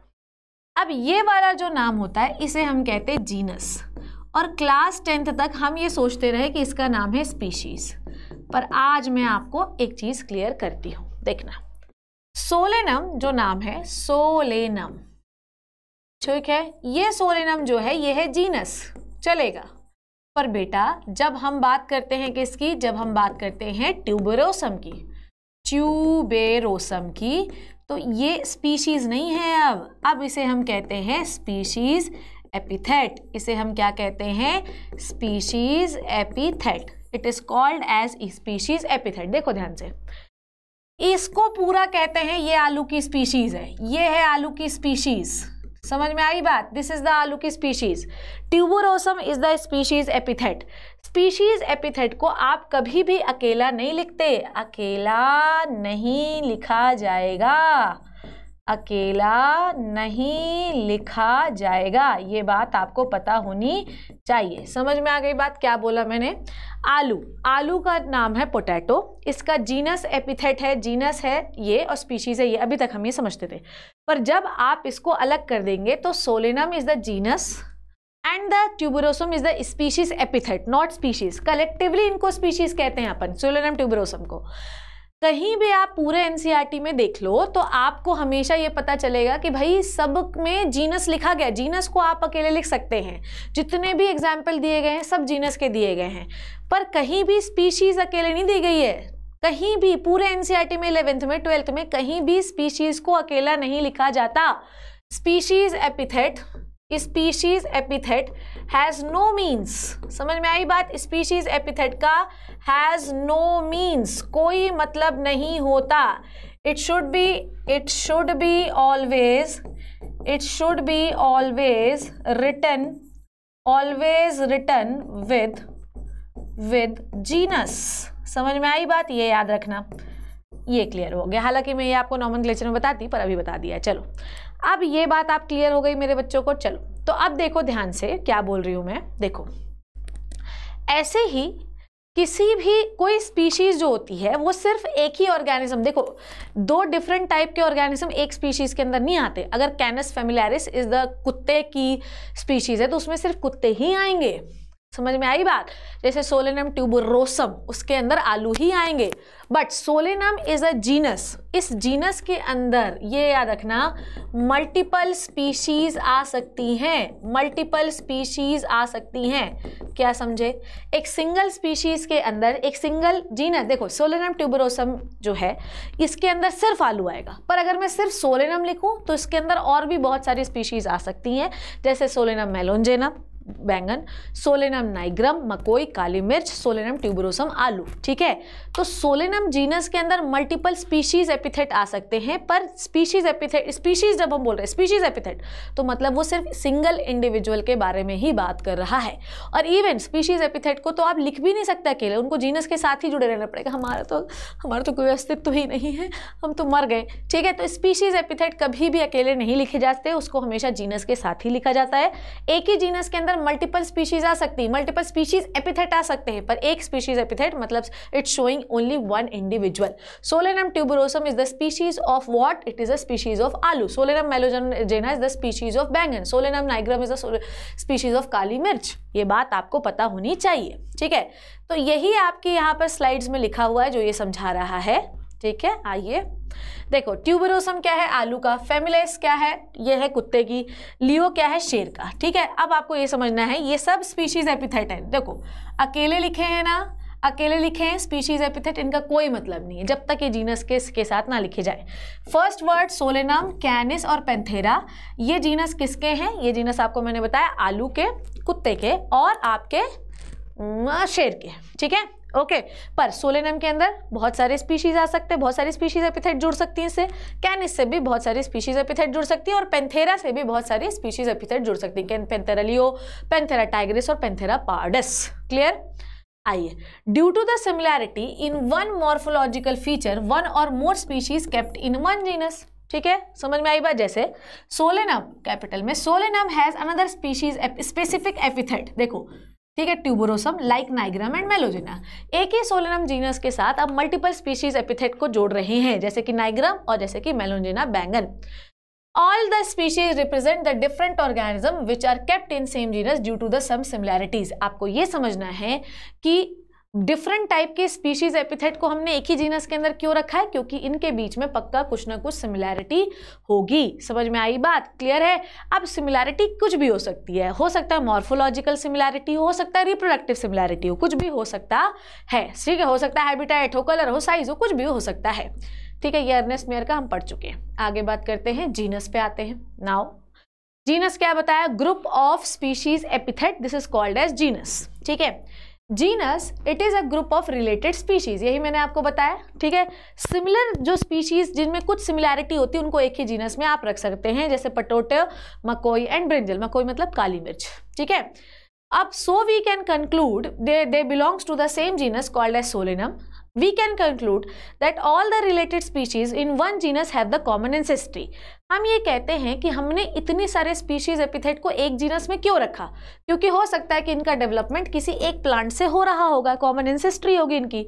अब ये वाला जो नाम होता है इसे हम कहते हैं जीनस, और क्लास 10th तक हम ये सोचते रहे कि इसका नाम है स्पीशीज, पर आज मैं आपको एक चीज़ क्लियर करती हूँ, देखना। सोलेनम जो नाम है, सोलेनम, ठीक है, ये सोलेनम जो है ये है जीनस, चलेगा। पर बेटा जब हम बात करते हैं किसकी, जब हम बात करते हैं ट्यूबेरोसम की, तो ये स्पीशीज़ नहीं है। अब इसे हम कहते हैं स्पीशीज़ एपिथेट, इसे हम क्या कहते हैं? Species epithet. It is called as species epithet. देखो ध्यान से, इसको पूरा कहते हैं ये आलू की स्पीशीज़ है, ये है आलू की स्पीशीज़, समझ में आई बात. दिस इज द आलू की species. Tuberosum is the species epithet. Species epithet को आप कभी भी अकेला नहीं लिखते, अकेला नहीं लिखा जाएगा, अकेला नहीं लिखा जाएगा, ये बात आपको पता होनी चाहिए. समझ में आ गई बात, क्या बोला मैंने. आलू, आलू का नाम है पोटैटो, इसका जीनस एपिथेट है, जीनस है ये और स्पीशीज है ये, अभी तक हम ये समझते थे. पर जब आप इसको अलग कर देंगे तो Solanum is the genus and the tuberosum is the species epithet, not species. Collectively इनको स्पीशीज कहते हैं अपन, सोलेनम ट्यूबरोसम को. कहीं भी आप पूरे एनसीईआरटी में देख लो तो आपको हमेशा ये पता चलेगा कि भाई सब में जीनस लिखा गया. जीनस को आप अकेले लिख सकते हैं, जितने भी एग्जाम्पल दिए गए हैं सब जीनस के दिए गए हैं, पर कहीं भी स्पीशीज अकेले नहीं दी गई है. कहीं भी पूरे एनसीईआरटी में 11th में 12th में कहीं भी स्पीशीज को अकेला नहीं लिखा जाता. Species epithet has no means. समझ में आई बात. स्पीशीज एपिथेट का हैज़ नो मीन्स, कोई मतलब नहीं होता. It should be always written, always written with genus. समझ में आई बात, ये याद रखना. ये क्लियर हो गया. हालांकि मैं ये आपको नॉमेनक्लेचर में बताती, पर अभी बता दिया. चलो अब ये बात आप क्लियर हो गई मेरे बच्चों को. चलो तो अब देखो ध्यान से क्या बोल रही हूँ मैं. देखो ऐसे ही किसी भी कोई स्पीशीज जो होती है वो सिर्फ एक ही ऑर्गेनिज्म, देखो दो डिफरेंट टाइप के ऑर्गेनिज्म एक स्पीशीज के अंदर नहीं आते. अगर कैनस फैमिलियारिस इज द कुत्ते की स्पीशीज है तो उसमें सिर्फ कुत्ते ही आएंगे. समझ में आई बात. जैसे सोलेनम ट्यूबरोसम, उसके अंदर आलू ही आएंगे. But Solanum is a genus. इस जीनस के अंदर ये याद रखना मल्टीपल स्पीशीज आ सकती हैं, मल्टीपल स्पीशीज आ सकती हैं. क्या समझे, एक सिंगल स्पीशीज के अंदर एक सिंगल जीनस. देखो सोलेनम ट्यूबरोसम जो है इसके अंदर सिर्फ आलू आएगा, पर अगर मैं सिर्फ सोलेनम लिखूँ तो इसके अंदर और भी बहुत सारी स्पीशीज आ सकती हैं. जैसे सोलेनम मेलोंजेना बैंगन, सोलेनम नाइग्रम मकोई काली मिर्च, सोलेनम ट्यूबरोसम आलू. ठीक है, तो सोलेनम जीनस के अंदर मल्टीपल स्पीशीज एपिथेट आ सकते हैं, पर स्पीशीज एपिथेट, स्पीशीज जब हम बोल रहे हैं स्पीशीज एपिथेट तो मतलब वो सिर्फ सिंगल इंडिविजुअल के बारे में ही बात कर रहा है. और इवन स्पीशीज एपिथेट को तो आप लिख भी नहीं सकते अकेले, उनको जीनस के साथ ही जुड़े रहना पड़ेगा. हमारा तो कोई अस्तित्व ही नहीं है, हम तो मर गए. ठीक है, तो स्पीशीज एपिथेट कभी भी अकेले नहीं लिखे जाते, उसको हमेशा जीनस के साथ ही लिखा जाता है. एक ही जीनस के अंदर मल्टीपल स्पीशीज आ सकती है, मल्टीपल स्पीशीज एपिथेट आ सकते हैं, पर एक स्पीशीज एपिथेट मतलब it's showing only one individual. Solanum tuberosum is the species of what, it is a species of आलू. Solanum melongena is the species of बैंगन. Solanum nigrum is the species of काली मिर्च. ये बात आपको पता होनी चाहिए. ठीक है, तो यही आपके यहाँ पर स्लाइड्स में लिखा हुआ है जो ये समझा रहा है. ठीक है, आइए देखो ट्यूबरोसम क्या है, आलू का. फेमिलेस क्या है, ये है कुत्ते की. लियो क्या है, शेर का. ठीक है, अब आपको ये समझना है ये सब स्पीशीज एपिथेट है. देखो अकेले लिखे हैं ना, अकेले लिखे हैं. स्पीशीज एपिथेट इनका कोई मतलब नहीं है जब तक ये जीनस के साथ ना लिखे जाए. फर्स्ट वर्ड सोलेनम, कैनिस और पेंथेरा, ये जीनस किसके हैं, ये जीनस आपको मैंने बताया आलू के, कुत्ते के और आपके शेर के. ठीक है, ओके पर सोलेनम के अंदर बहुत सारे स्पीशीज आ सकते हैं, बहुत सारी स्पीशीज एपिथेट जुड़ सकती हैं इससे. कैनिस से भी बहुत सारी स्पीशीज एपिथेट जुड़ सकती है और पेंथेरा से भी बहुत सारी स्पीशीज एपिथेट जुड़ सकती है. पेंथेरा लियो, पेंथेरा टाइग्रिस और पेंथेरा पार्डस. क्लियर, आइए. Due to the similarity in one morphological feature one और more species kept in one genus. ठीक है, समझ में आई बात. जैसे सोलेनम कैपिटल में, Solanum has another species specific epithet. देखो ठीक है, tuberosum like nigrum and melongena. एक ही सोलेनम जीनस के साथ आप मल्टीपल स्पीशीज एपिथेट को जोड़ रहे हैं, जैसे कि नाइग्रम और जैसे कि मेलोजेना बैंगन. All the species represent the different organism which are kept in same genus due to the some similarities. आपको ये समझना है कि डिफरेंट टाइप के स्पीशीज एपिथेट को हमने एक ही जीनस के अंदर क्यों रखा है, क्योंकि इनके बीच में पक्का कुछ ना कुछ सिमिलैरिटी होगी. समझ में आई बात, क्लियर है. अब सिमिलैरिटी कुछ भी हो सकती है, हो सकता है मॉर्फोलॉजिकल सिमिलैरिटी, हो सकता है रिप्रोडक्टिव सिमिलैरिटी हो, कुछ भी हो सकता है. ठीक है, हो सकता है हैबिटेट हो, कलर हो, साइज हो, कुछ भी हो सकता है. ठीक है, ये अर्नेस्ट मेयर का हम पढ़ चुके हैं. आगे बात करते हैं जीनस पे आते हैं. नाउ जीनस क्या बताया, group of species epithet, this is called as genus. ठीक है, genus it is a group of related species, यही मैंने आपको बताया, ठीक है। सिमिलर जो स्पीशीज़ जिनमें कुछ सिमिलैरिटी होती है उनको एक ही जीनस में आप रख सकते हैं, जैसे पटोटो, मकोई एंड ब्रिंजल। मकोई मतलब काली मिर्च, ठीक है। अब so we can conclude they belongs to the same genus called as Solanum. We can conclude that all the related species in one genus have the common ancestry. हम ये कहते हैं कि हमने इतने सारे species epithet को एक genus में क्यों रखा, क्योंकि हो सकता है कि इनका development किसी एक plant से हो रहा होगा, common ancestry होगी इनकी,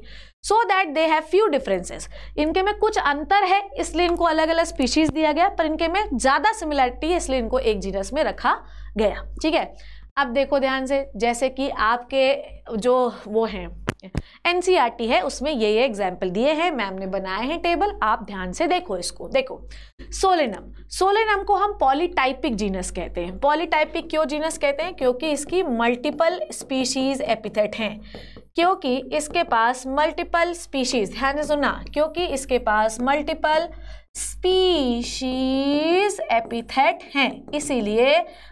so that they have few differences. इनके में कुछ अंतर है इसलिए इनको अलग अलग species दिया गया, पर इनके में ज़्यादा similarity है इसलिए इनको एक genus में रखा गया, ठीक है। अब देखो ध्यान से, जैसे कि आपके जो वो हैं NCERT है, उसमें ये एग्जाम्पल दिए हैं, मैम ने बनाए हैं टेबल, आप ध्यान से देखो इसको। देखो सोलेनम, सोलेनम को हम पॉलीटाइपिक जीनस कहते हैं। पॉलीटाइपिक क्यों जीनस कहते हैं? क्योंकि इसकी मल्टीपल स्पीशीज एपिथेट हैं, क्योंकि इसके पास मल्टीपल स्पीशीज, ध्यान से सुनना, क्योंकि इसके पास मल्टीपल स्पीशीज एपिथेट हैं, इसीलिए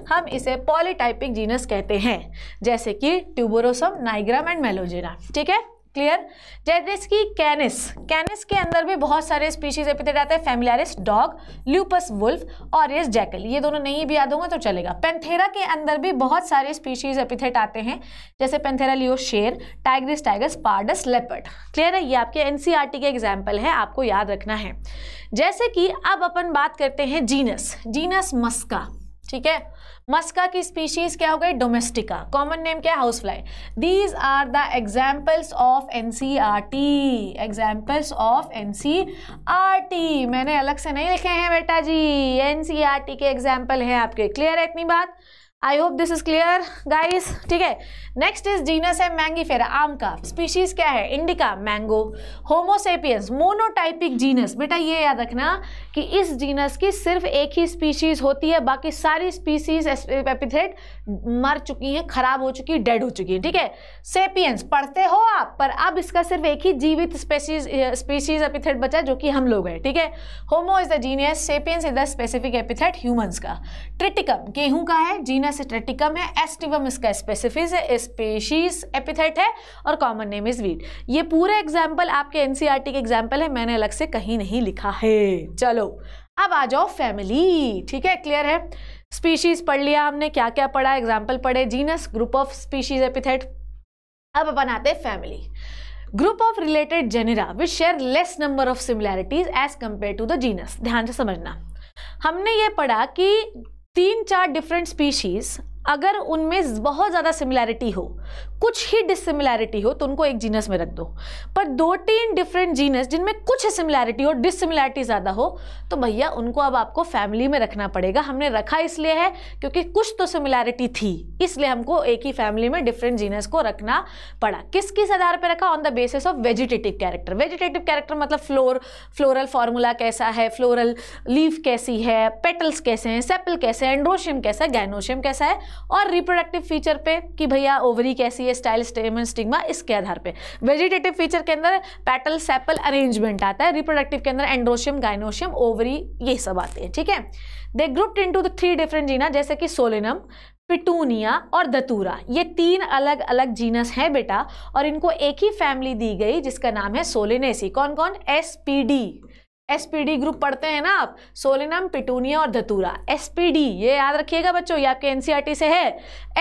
हम इसे पॉलीटाइपिक जीनस कहते हैं, जैसे कि ट्यूबरोसम, नाइग्रम एंड मेलोजेना, ठीक है, क्लियर। जैसे कि कैनिस, कैनिस के अंदर भी बहुत सारे स्पीशीज एपिथेट आते हैं, familiaris dog, lupus wolf, aureus jackal, ये दोनों नहीं भी याद होंगे तो चलेगा। पेंथेरा के अंदर भी बहुत सारे स्पीशीज एपिथेट आते हैं, जैसे पेंथेरा लियो शेर, tigris tigers, pardus leopard, clear है। ये आपके एनसीईआरटी के एग्जाम्पल है, आपको याद रखना है। जैसे कि अब अपन बात करते हैं जीनस, जीनस मस्का, ठीक है। मस्का की स्पीशीज क्या हो गई? डोमेस्टिका। कॉमन नेम क्या है? House fly. These are the examples of NCERT, examples of NCERT, मैंने अलग से नहीं लिखे हैं बेटा जी, एनसीईआरटी के एग्जाम्पल हैं आपके, क्लियर है इतनी बात? I hope this is clear guys, ठीक है। नेक्स्ट इज जीनस है मैंगीफेरा, आम का। स्पीशीज क्या है? Indica, mango. Homo sapiens monotypic genus, बेटा ये याद रखना कि इस जीनस की सिर्फ एक ही स्पीशीज होती है, बाकी सारी स्पीशीज एपिथेट मर चुकी हैं, खराब हो चुकी है, डेड हो चुकी है, ठीक है। सेपियंस पढ़ते हो आप, पर अब इसका सिर्फ एक ही जीवित स्पीशीज एपिथेट बचा जो कि हम लोग हैं, ठीक है। Homo is the genius, sapiens is the specific epithet humans का। ट्रिटिकम गेहूं का है, जीनस ट्रिटिकम है। एस्टिवम इसका स्पेसीज एपिथेट है और कॉमन नेम इज वीट। ये पूरे एग्जाम्पल आपके एनसीईआरटी के एग्जाम्पल है, मैंने अलग से कहीं नहीं लिखा है। चलो अब आ जाओ फैमिली, ठीक है, क्लियर है। स्पीशीज पढ़ लिया हमने, क्या क्या पढ़ा, एग्जाम्पल पढ़े, genus, group of species epithet. अब अपन आते हैं family, group of related genera which share less number of similarities as compare to the genus. ध्यान से समझना, हमने ये पढ़ा कि 3-4 डिफरेंट स्पीशीज़ अगर उनमें बहुत ज़्यादा सिमिलैरिटी हो, कुछ ही डिसिमिलैरिटी हो, तो उनको एक जीनस में रख दो। पर 2-3 डिफरेंट जीनस जिनमें कुछ सिमिलैरिटी हो, डिसिमिलैरिटी ज़्यादा हो, तो भैया उनको अब आपको फैमिली में रखना पड़ेगा। हमने रखा इसलिए है क्योंकि कुछ तो सिमिलैरिटी थी, इसलिए हमको एक ही फैमिली में डिफरेंट जीनस को रखना पड़ा। किस किस आधार पर रखा? On the basis of vegetative character. Vegetative character मतलब फ्लोरल फार्मूला कैसा है, फ्लोरल लीफ कैसी है, पेटल्स कैसे हैं, सेपल कैसे है, एंड्रोशियम कैसा है, गैनोशियम कैसा है, और रिप्रोडक्टिव फीचर पे कि भैया ओवरी कैसी है, स्टाइल, स्टेम, स्टिग्मा, इसके आधार पे। वेजिटेटिव फीचर के अंदर पेटल, सेपल अरेंजमेंट आता है, रिप्रोडक्टिव के अंदर एंड्रोशियम, गायनोशियम, ओवरी, ये सब आते हैं, ठीक है। They grouped into the 3 different genera, जैसे कि सोलेनम, पिटूनिया और दतूरा। ये 3 अलग अलग जीनस हैं बेटा, और इनको एक ही फैमिली दी गई जिसका नाम है सोलेनेसी। कौन कौन? एसपीडी ग्रुप पढ़ते हैं ना आप, सोलेनम, पिटूनिया और धतूरा। एसपीडी ये याद रखिएगा बच्चों, ये आपके एनसीईआरटी से है।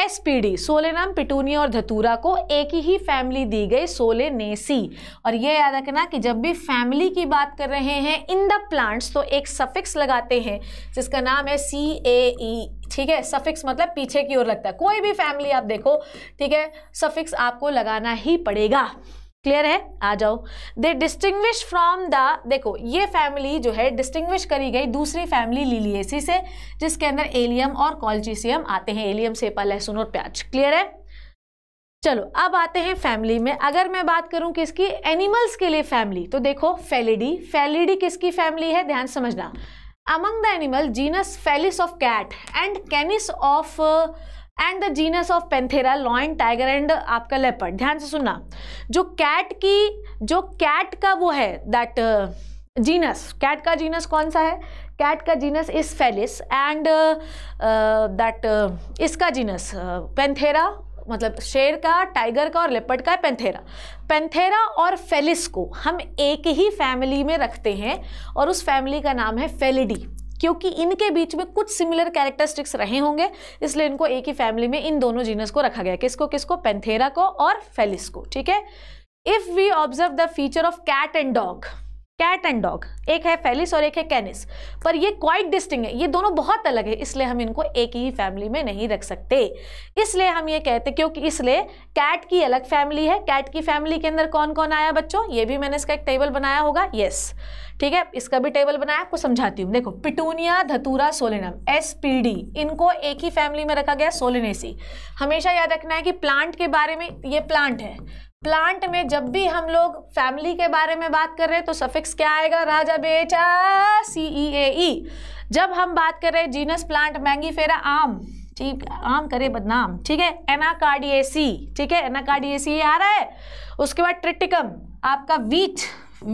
एसपीडी, सोलेनम, पिटूनिया और धतूरा को एक ही फैमिली दी गई, सोलेनेसी। और ये याद रखना कि जब भी फैमिली की बात कर रहे हैं इन द प्लांट्स, तो एक सफिक्स लगाते हैं जिसका नाम है CAE, ठीक है। सफिक्स मतलब पीछे की ओर लगता है, कोई भी फैमिली आप देखो, ठीक है, सफिक्स आपको लगाना ही पड़ेगा, क्लियर है। आ जाओ, दे डिस्टिंग्विश फ्रॉम द, देखो ये फैमिली जो है डिस्टिंग्विश करी गई दूसरी फैमिली लिलिएसी से, जिसके अंदर एलियम और कॉलचीसियम आते हैं, एलियम, सेपा, लहसुन और प्याज, क्लियर है। चलो अब आते हैं फैमिली में, अगर मैं बात करूं किसकी, एनिमल्स के लिए फैमिली, तो देखो फेलिडी, फेलिडी किसकी फैमिली है, ध्यान समझना। Among the animal genus Felis of cat and Canis of and the genus of Panthera, lion, tiger and आपका लेपर्ड। ध्यान से सुनना, जो कैट का वो है दैट जीनस, कैट का जीनस कौन सा है? कैट का genus is Felis and that इसका जीनस पेंथेरा, मतलब शेर का, टाइगर का और लेपर्ड का है पेंथेरा। पेंथेरा और फेलिस को हम एक ही फैमिली में रखते हैं और उस फैमिली का नाम है फेलिडी, क्योंकि इनके बीच में कुछ सिमिलर कैरेक्टरिस्टिक्स रहे होंगे, इसलिए इनको एक ही फैमिली में इन दोनों जीनस को रखा गया। किसको किसको? पेंथेरा को और फेलिस को। ठीक है। If we observe the feature of cat and dog, cat and dog एक है फेलिस और एक है कैनिस, पर ये क्वाइट डिस्टिंक्ट है, ये दोनों बहुत अलग है, इसलिए हम इनको एक ही फैमिली में नहीं रख सकते। इसलिए हम ये कहते, क्योंकि इसलिए कैट की अलग फैमिली है। कैट की फैमिली के अंदर कौन कौन आया बच्चों? ये भी मैंने इसका एक टेबल बनाया होगा। यस, ठीक है, इसका भी टेबल बनाया, आपको समझाती हूँ। देखो, पिटूनिया, धतूरा, सोलेनम, एसपीडी, इनको एक ही फैमिली में रखा गया, सोलेनेसी। हमेशा याद रखना है कि प्लांट के बारे में, ये प्लांट है, प्लांट में जब भी हम लोग फैमिली के बारे में बात कर रहे हैं तो सफिक्स क्या आएगा? राजा, बेटा, CEAE। जब हम बात कर रहे हैं जीनस प्लांट, मैंगीफेरा, आम, ठीक, आम करे बदनाम, ठीक है, एनाकार्डियेसी, ठीक है, एनाकार्डियेसी आ रहा है। उसके बाद ट्रिटिकम, आपका वीट,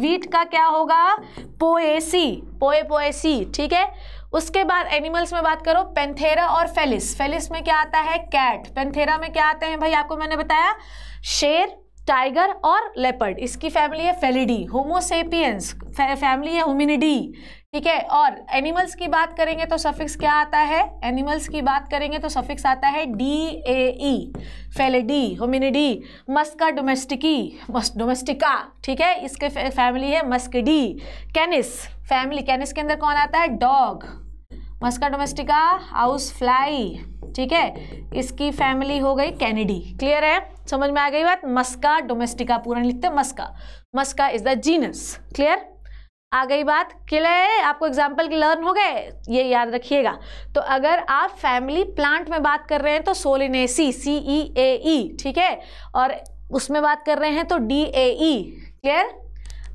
वीट का क्या होगा? पोएसी, पोएसी, ठीक है। उसके बाद एनिमल्स में बात करो, पेंथेरा और फेलिस। फेलिस में क्या आता है? कैट। पेंथेरा में क्या आते हैं भाई? आपको मैंने बताया, शेर, टाइगर और लेपर्ड। इसकी फैमिली है फेलिडी। होमो सेपियंस फैमिली है होमिनिडी, ठीक है। और एनिमल्स की बात करेंगे तो सफिक्स क्या आता है? एनिमल्स की बात करेंगे तो सफिक्स आता है DAE, Felidae, Hominidae. Musca domestica, domestica, ठीक है, इसके फैमिली है मस्किडी। कैनिस फैमिली, कैनिस के अंदर कौन आता है? Dog. Musca domestica, house fly, ठीक है, इसकी फैमिली हो गई कैनिडी। क्लियर है? समझ में आ गई बात? मस्का डोमेस्टिका, पूरा नहीं लिखते, Musca, Musca is the genus. Clear आ गई बात? क्लियर? आपको एग्जाम्पल लर्न हो गए, ये याद रखिएगा। तो अगर आप फैमिली प्लांट में बात कर रहे हैं तो सोलिनेसी, CEAE, ठीक है, और उसमें बात कर रहे हैं तो DAE। क्लियर?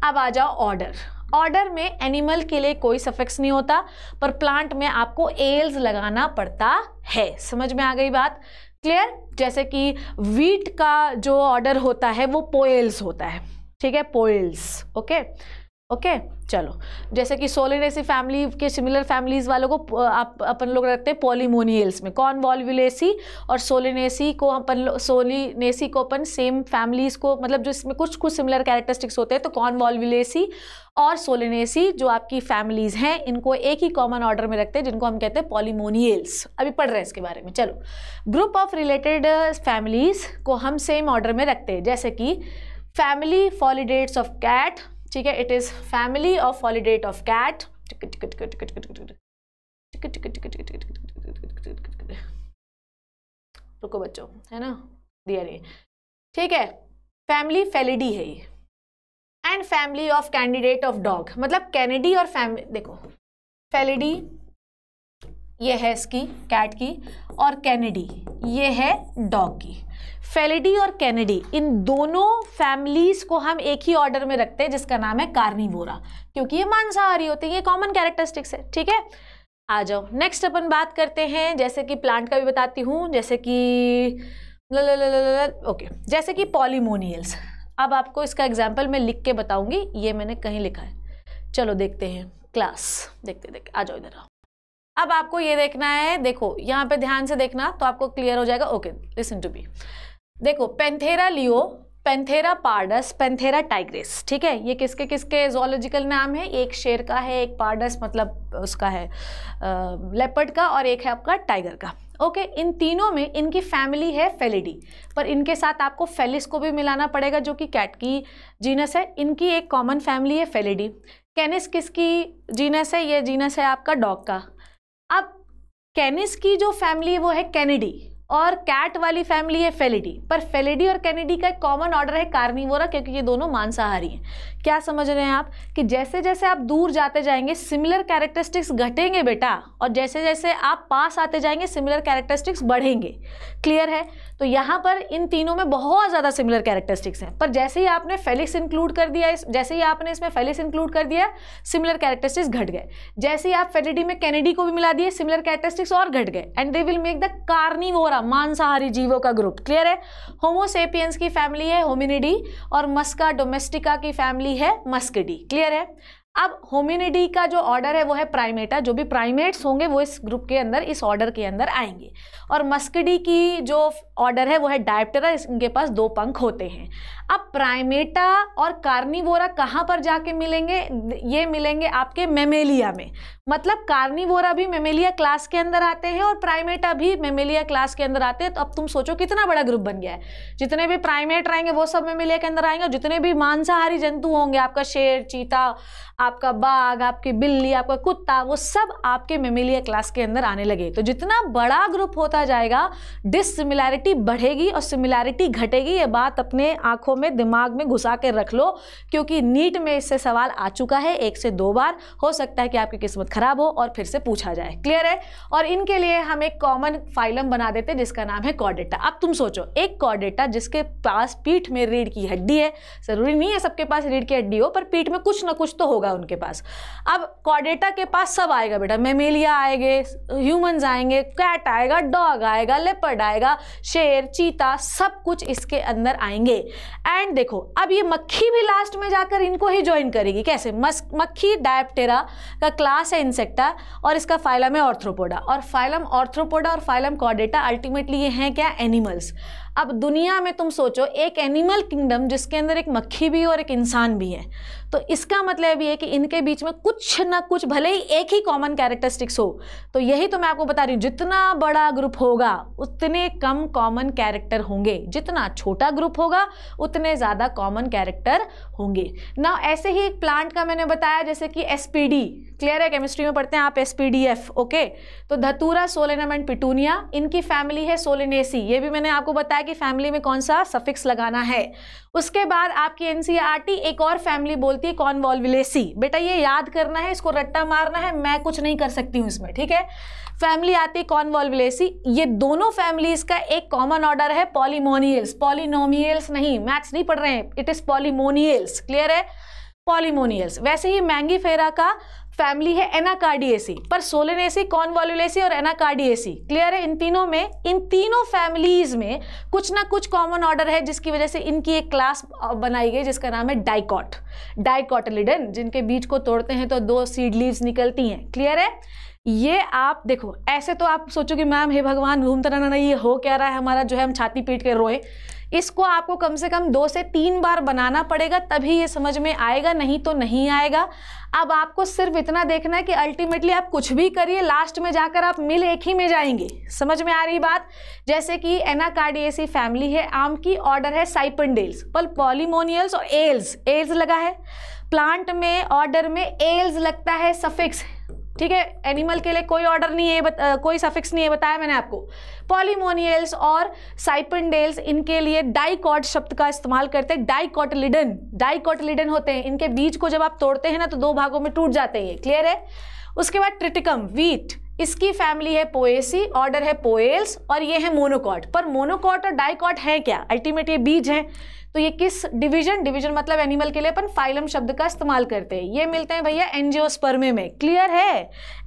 अब आ जाओ ऑर्डर। ऑर्डर में एनिमल के लिए कोई सफिक्स नहीं होता, पर प्लांट में आपको एल्स लगाना पड़ता है। समझ में आ गई बात? क्लियर? जैसे कि वीट का जो ऑर्डर होता है वो पोएल्स होता है, ठीक है, पोएल्स। ओके ओके, चलो, जैसे कि सोलिनेसी फैमिली के सिमिलर फैमिलीज वालों को आप अपन लोग रखते हैं पॉलीमोनियल्स में। कॉन्वॉल्वुलेसी और सोलिनेसी को अपन, सोलिनेसी को अपन सेम फैमिलीज को, मतलब जो इसमें कुछ कुछ सिमिलर कैरेक्टरिस्टिक्स होते हैं, तो कॉन्वॉल्वुलेसी और सोलिनेसी जो आपकी फैमिलीज हैं, इनको एक ही कॉमन ऑर्डर में रखते हैं, जिनको हम कहते हैं पॉलीमोनियल्स। अभी पढ़ रहे हैं इसके बारे में। चलो, ग्रुप ऑफ रिलेटेड फैमिलीज को हम सेम ऑर्डर में रखते हैं, जैसे कि फैमिली फॉलिडेट्स ऑफ कैट, ठीक है, it is family of Felidae of cat. रुको बच्चों, है ना, दिया नहीं, ठीक है, फैमिली फेलिडी है ये। And family of candidate of dog, मतलब कैनिडी और फैमिली, देखो फेलिडी ये है इसकी, कैट की, और कैनिडी ये है डॉग की। फेलिडी और कैनिडी, इन दोनों फैमिलीज़ को हम एक ही ऑर्डर में रखते हैं, जिसका नाम है कार्निवोरा, क्योंकि ये मांसाहारी होते हैं, ये कॉमन कैरेक्टरिस्टिक्स है। ठीक है, आ जाओ नेक्स्ट अपन बात करते हैं, जैसे कि प्लांट का भी बताती हूँ, जैसे कि ओके, जैसे कि पॉलीमोनियल्स। अब आपको इसका एग्जाम्पल मैं लिख के बताऊँगी, ये मैंने कहीं लिखा है, चलो देखते हैं क्लास, देखते आ जाओ इधर। अब आपको ये देखना है, देखो यहाँ पे ध्यान से देखना तो आपको क्लियर हो जाएगा। Okay, listen to be. देखो, Panthera leo, Panthera pardus, Panthera tigris, ठीक है, ये किसके किसके जोलॉजिकल नाम है? एक शेर का है, एक पार्डस मतलब उसका है लेपर्ड का, और एक है आपका टाइगर का। ओके, इन तीनों में इनकी फैमिली है फेलिडी, पर इनके साथ आपको फेलिस को भी मिलाना पड़ेगा, जो कि कैट की जीनस है। इनकी एक कॉमन फैमिली है फेलिडी। कैनिस किसकी जीनस है? ये जीनस है आपका डॉग का। अब कैनिस की जो फैमिली है वो है कैनिडी, और कैट वाली फैमिली है फेलिडी, पर फेलिडी और कैनिडी का एक कॉमन ऑर्डर है कार्निवोरा, क्योंकि ये दोनों मांसाहारी हैं। क्या समझ रहे हैं आप कि जैसे जैसे आप दूर जाते जाएंगे सिमिलर कैरेक्टरिस्टिक्स घटेंगे बेटा, और जैसे जैसे आप पास आते जाएंगे सिमिलर कैरेक्टरिस्टिक्स बढ़ेंगे। क्लियर है? तो यहाँ पर इन तीनों में बहुत ज़्यादा सिमिलर कैरेक्टरिस्टिक्स हैं, पर जैसे ही आपने फेलिक्स इंक्लूड कर दिया, जैसे ही आपने इसमें फेलिक्स इंक्लूड कर दिया, सिमिलर कैरेक्टरिस्टिक्स घट गए। जैसे ही आप फेलिडी में कैनिडी को भी मिला दिए, सिमिलर कैरेक्टरिस्टिक्स और घट गए, and they will make the Carnivora, मांसाहारी जीवों का ग्रुप। क्लियर है? होमो सेपियंस की फैमिली है होमिनिडी, और मस्का डोमेस्टिका की फैमिली है मस्किडी। क्लियर है? अब होमिनिडी का जो ऑर्डर है वो है प्राइमेटा, जो भी प्राइमेट्स होंगे वो इस ग्रुप के अंदर, इस ऑर्डर के अंदर आएंगे। और मस्किडी की जो ऑर्डर है वो है डायप्टेरा, इनके पास 2 पंख होते हैं। अब प्राइमेटा और कार्निवोरा कहाँ पर जाके मिलेंगे? ये मिलेंगे आपके मेमेलिया में। मतलब कार्निवोरा भी मेमेलिया क्लास के अंदर आते हैं और प्राइमेटा भी मेमेलिया क्लास के अंदर आते हैं। तो अब तुम सोचो कितना बड़ा ग्रुप बन गया है। जितने भी प्राइमेट रहेंगे वो सब मेमेलिया के अंदर आएंगे, और जितने भी मांसाहारी जंतु होंगे, आपका शेर, चीता, आपका बाघ, आपकी बिल्ली, आपका कुत्ता, वो सब आपके मेमेलिया क्लास के अंदर आने लगे। तो जितना बड़ा ग्रुप होता जाएगा डिसिमिलैरिटी बढ़ेगी और सिमिलैरिटी घटेगी। ये बात अपने आंखों में, दिमाग में घुसा के रख लो, क्योंकि नीट में इससे सवाल आ चुका है 1 से 2 बार। हो सकता है कि आपकी किस्मत खराब हो और फिर से पूछा जाए। क्लियर है? और इनके लिए हम एक कॉमन फाइलम बना देते हैं जिसका नाम है कॉर्डेटा। अब तुम सोचो, एक कॉर्डेटा जिसके पास पीठ में रीढ़ की हड्डी है, जरूरी नहीं है सबके पास रीढ़ की हड्डी हो, पर पीठ में कुछ ना कुछ तो होगा उनके पास। अब कॉर्डेटा के पास सब आएगा बेटा, मेमेलिया आएंगे, ह्यूमंस आएंगे, कैट आएगा, डॉग आएगा, लेपर्ड आएगा, शेर, चीता, सब कुछ इसके अंदर आएंगे। एंड देखो, अब ये मक्खी भी लास्ट में जाकर इनको ही ज्वाइन करेगी। कैसे? मक्खी डायप्टेरा का क्लास है इंसेक्टा और इसका फाइलम है आर्थ्रोपोडा, और फाइलम आर्थ्रोपोडा और फाइलम कॉर्डेटा अल्टीमेटली ये हैं क्या? एनिमल्स। अब दुनिया में तुम सोचो, एक एनिमल किंगडम जिसके अंदर एक मक्खी भी और एक इंसान भी है, तो इसका मतलब ये है कि इनके बीच में कुछ ना कुछ, भले ही एक ही कॉमन कैरेक्टरिस्टिक्स हो। तो यही तो मैं आपको बता रही हूँ, जितना बड़ा ग्रुप होगा उतने कम कॉमन कैरेक्टर होंगे, जितना छोटा ग्रुप होगा उतने ज़्यादा कॉमन कैरेक्टर होंगे ना। ऐसे ही एक प्लांट का मैंने बताया, जैसे कि एसपीडी, क्लियर है? केमिस्ट्री में पढ़ते हैं आप एसपीडीएफ, ओके। तो धतूरा, सोलेनम एंड पिटूनिया, इनकी फैमिली है सोलेनेसी। ये भी मैंने आपको बताया कि फैमिली में कौन सा सफिक्स लगाना है। उसके बाद आपकी एनसीईआरटी एक और फैमिली बोलती है कॉन्वोल्वुलेसी। बेटा ये याद करना है, इसको रट्टा मारना है, मैं कुछ नहीं कर सकती हूँ इसमें, ठीक है? फैमिली आती है कॉन्वोल्वुलेसी। ये दोनों फैमिलीज का एक कॉमन ऑर्डर है पॉलीमोनियल्स। पॉलीनोमियल्स नहीं, मैथ्स नहीं पढ़ रहे हैं, इट इज पॉलीमोनियल्स। क्लियर है? पॉलीमोनियल्स। वैसे ही मैंगीफेरा का फैमिली है एनाकार्डिएसी, पर सोलेनेसी, कॉन्वोल्वुलेसी और एनाकार्डिएसी, क्लियर है? इन तीनों में, इन तीनों फैमिलीज में कुछ ना कुछ कॉमन ऑर्डर है, जिसकी वजह से इनकी एक क्लास बनाई गई जिसका नाम है डाइकॉट, डाइकोटिलिडन, जिनके बीज को तोड़ते हैं तो 2 सीड लीव्स निकलती हैं। क्लियर है? ये आप देखो, ऐसे तो आप सोचोगे मैम हे भगवान घूमता रहना, ये हो क्या रहा है हमारा, जो है हम छाती पीट के रोए। इसको आपको कम से कम 2 से 3 बार बनाना पड़ेगा, तभी ये समझ में आएगा, नहीं तो नहीं आएगा। अब आपको सिर्फ इतना देखना है कि अल्टीमेटली आप कुछ भी करिए, लास्ट में जाकर आप मिल एक ही में जाएंगे। समझ में आ रही बात? जैसे कि एनाकार्डिएसी फैमिली है आम की, ऑर्डर है साइपनडेल्स, पर पॉलीमोनियल्स और एल्स, एल्स लगा है प्लांट में, ऑर्डर में एल्स लगता है सफिक्स, ठीक है? एनिमल के लिए कोई ऑर्डर नहीं है, कोई सफिक्स नहीं है, बताया मैंने आपको। पॉलीमोनियल्स और साइपनडेल्स, इनके लिए डाइकॉट शब्द का इस्तेमाल करते हैं, डाइकोटिलिडन, डाइकोटिलिडन होते हैं। इनके बीज को जब आप तोड़ते हैं ना तो 2 भागों में टूट जाते हैं, क्लियर है? उसके बाद ट्रिटिकम, व्हीट, इसकी फैमिली है पोएसी, ऑर्डर है पोएल्स, और ये है मोनोकॉट। पर मोनोकॉट और डाइकॉट है क्या? अल्टीमेट ये बीज हैं। तो ये किस डिवीजन, डिवीजन मतलब एनिमल के लिए अपन फाइलम शब्द का इस्तेमाल करते हैं। ये मिलते हैं भैया एंजियोस्पर्मे में, क्लियर है?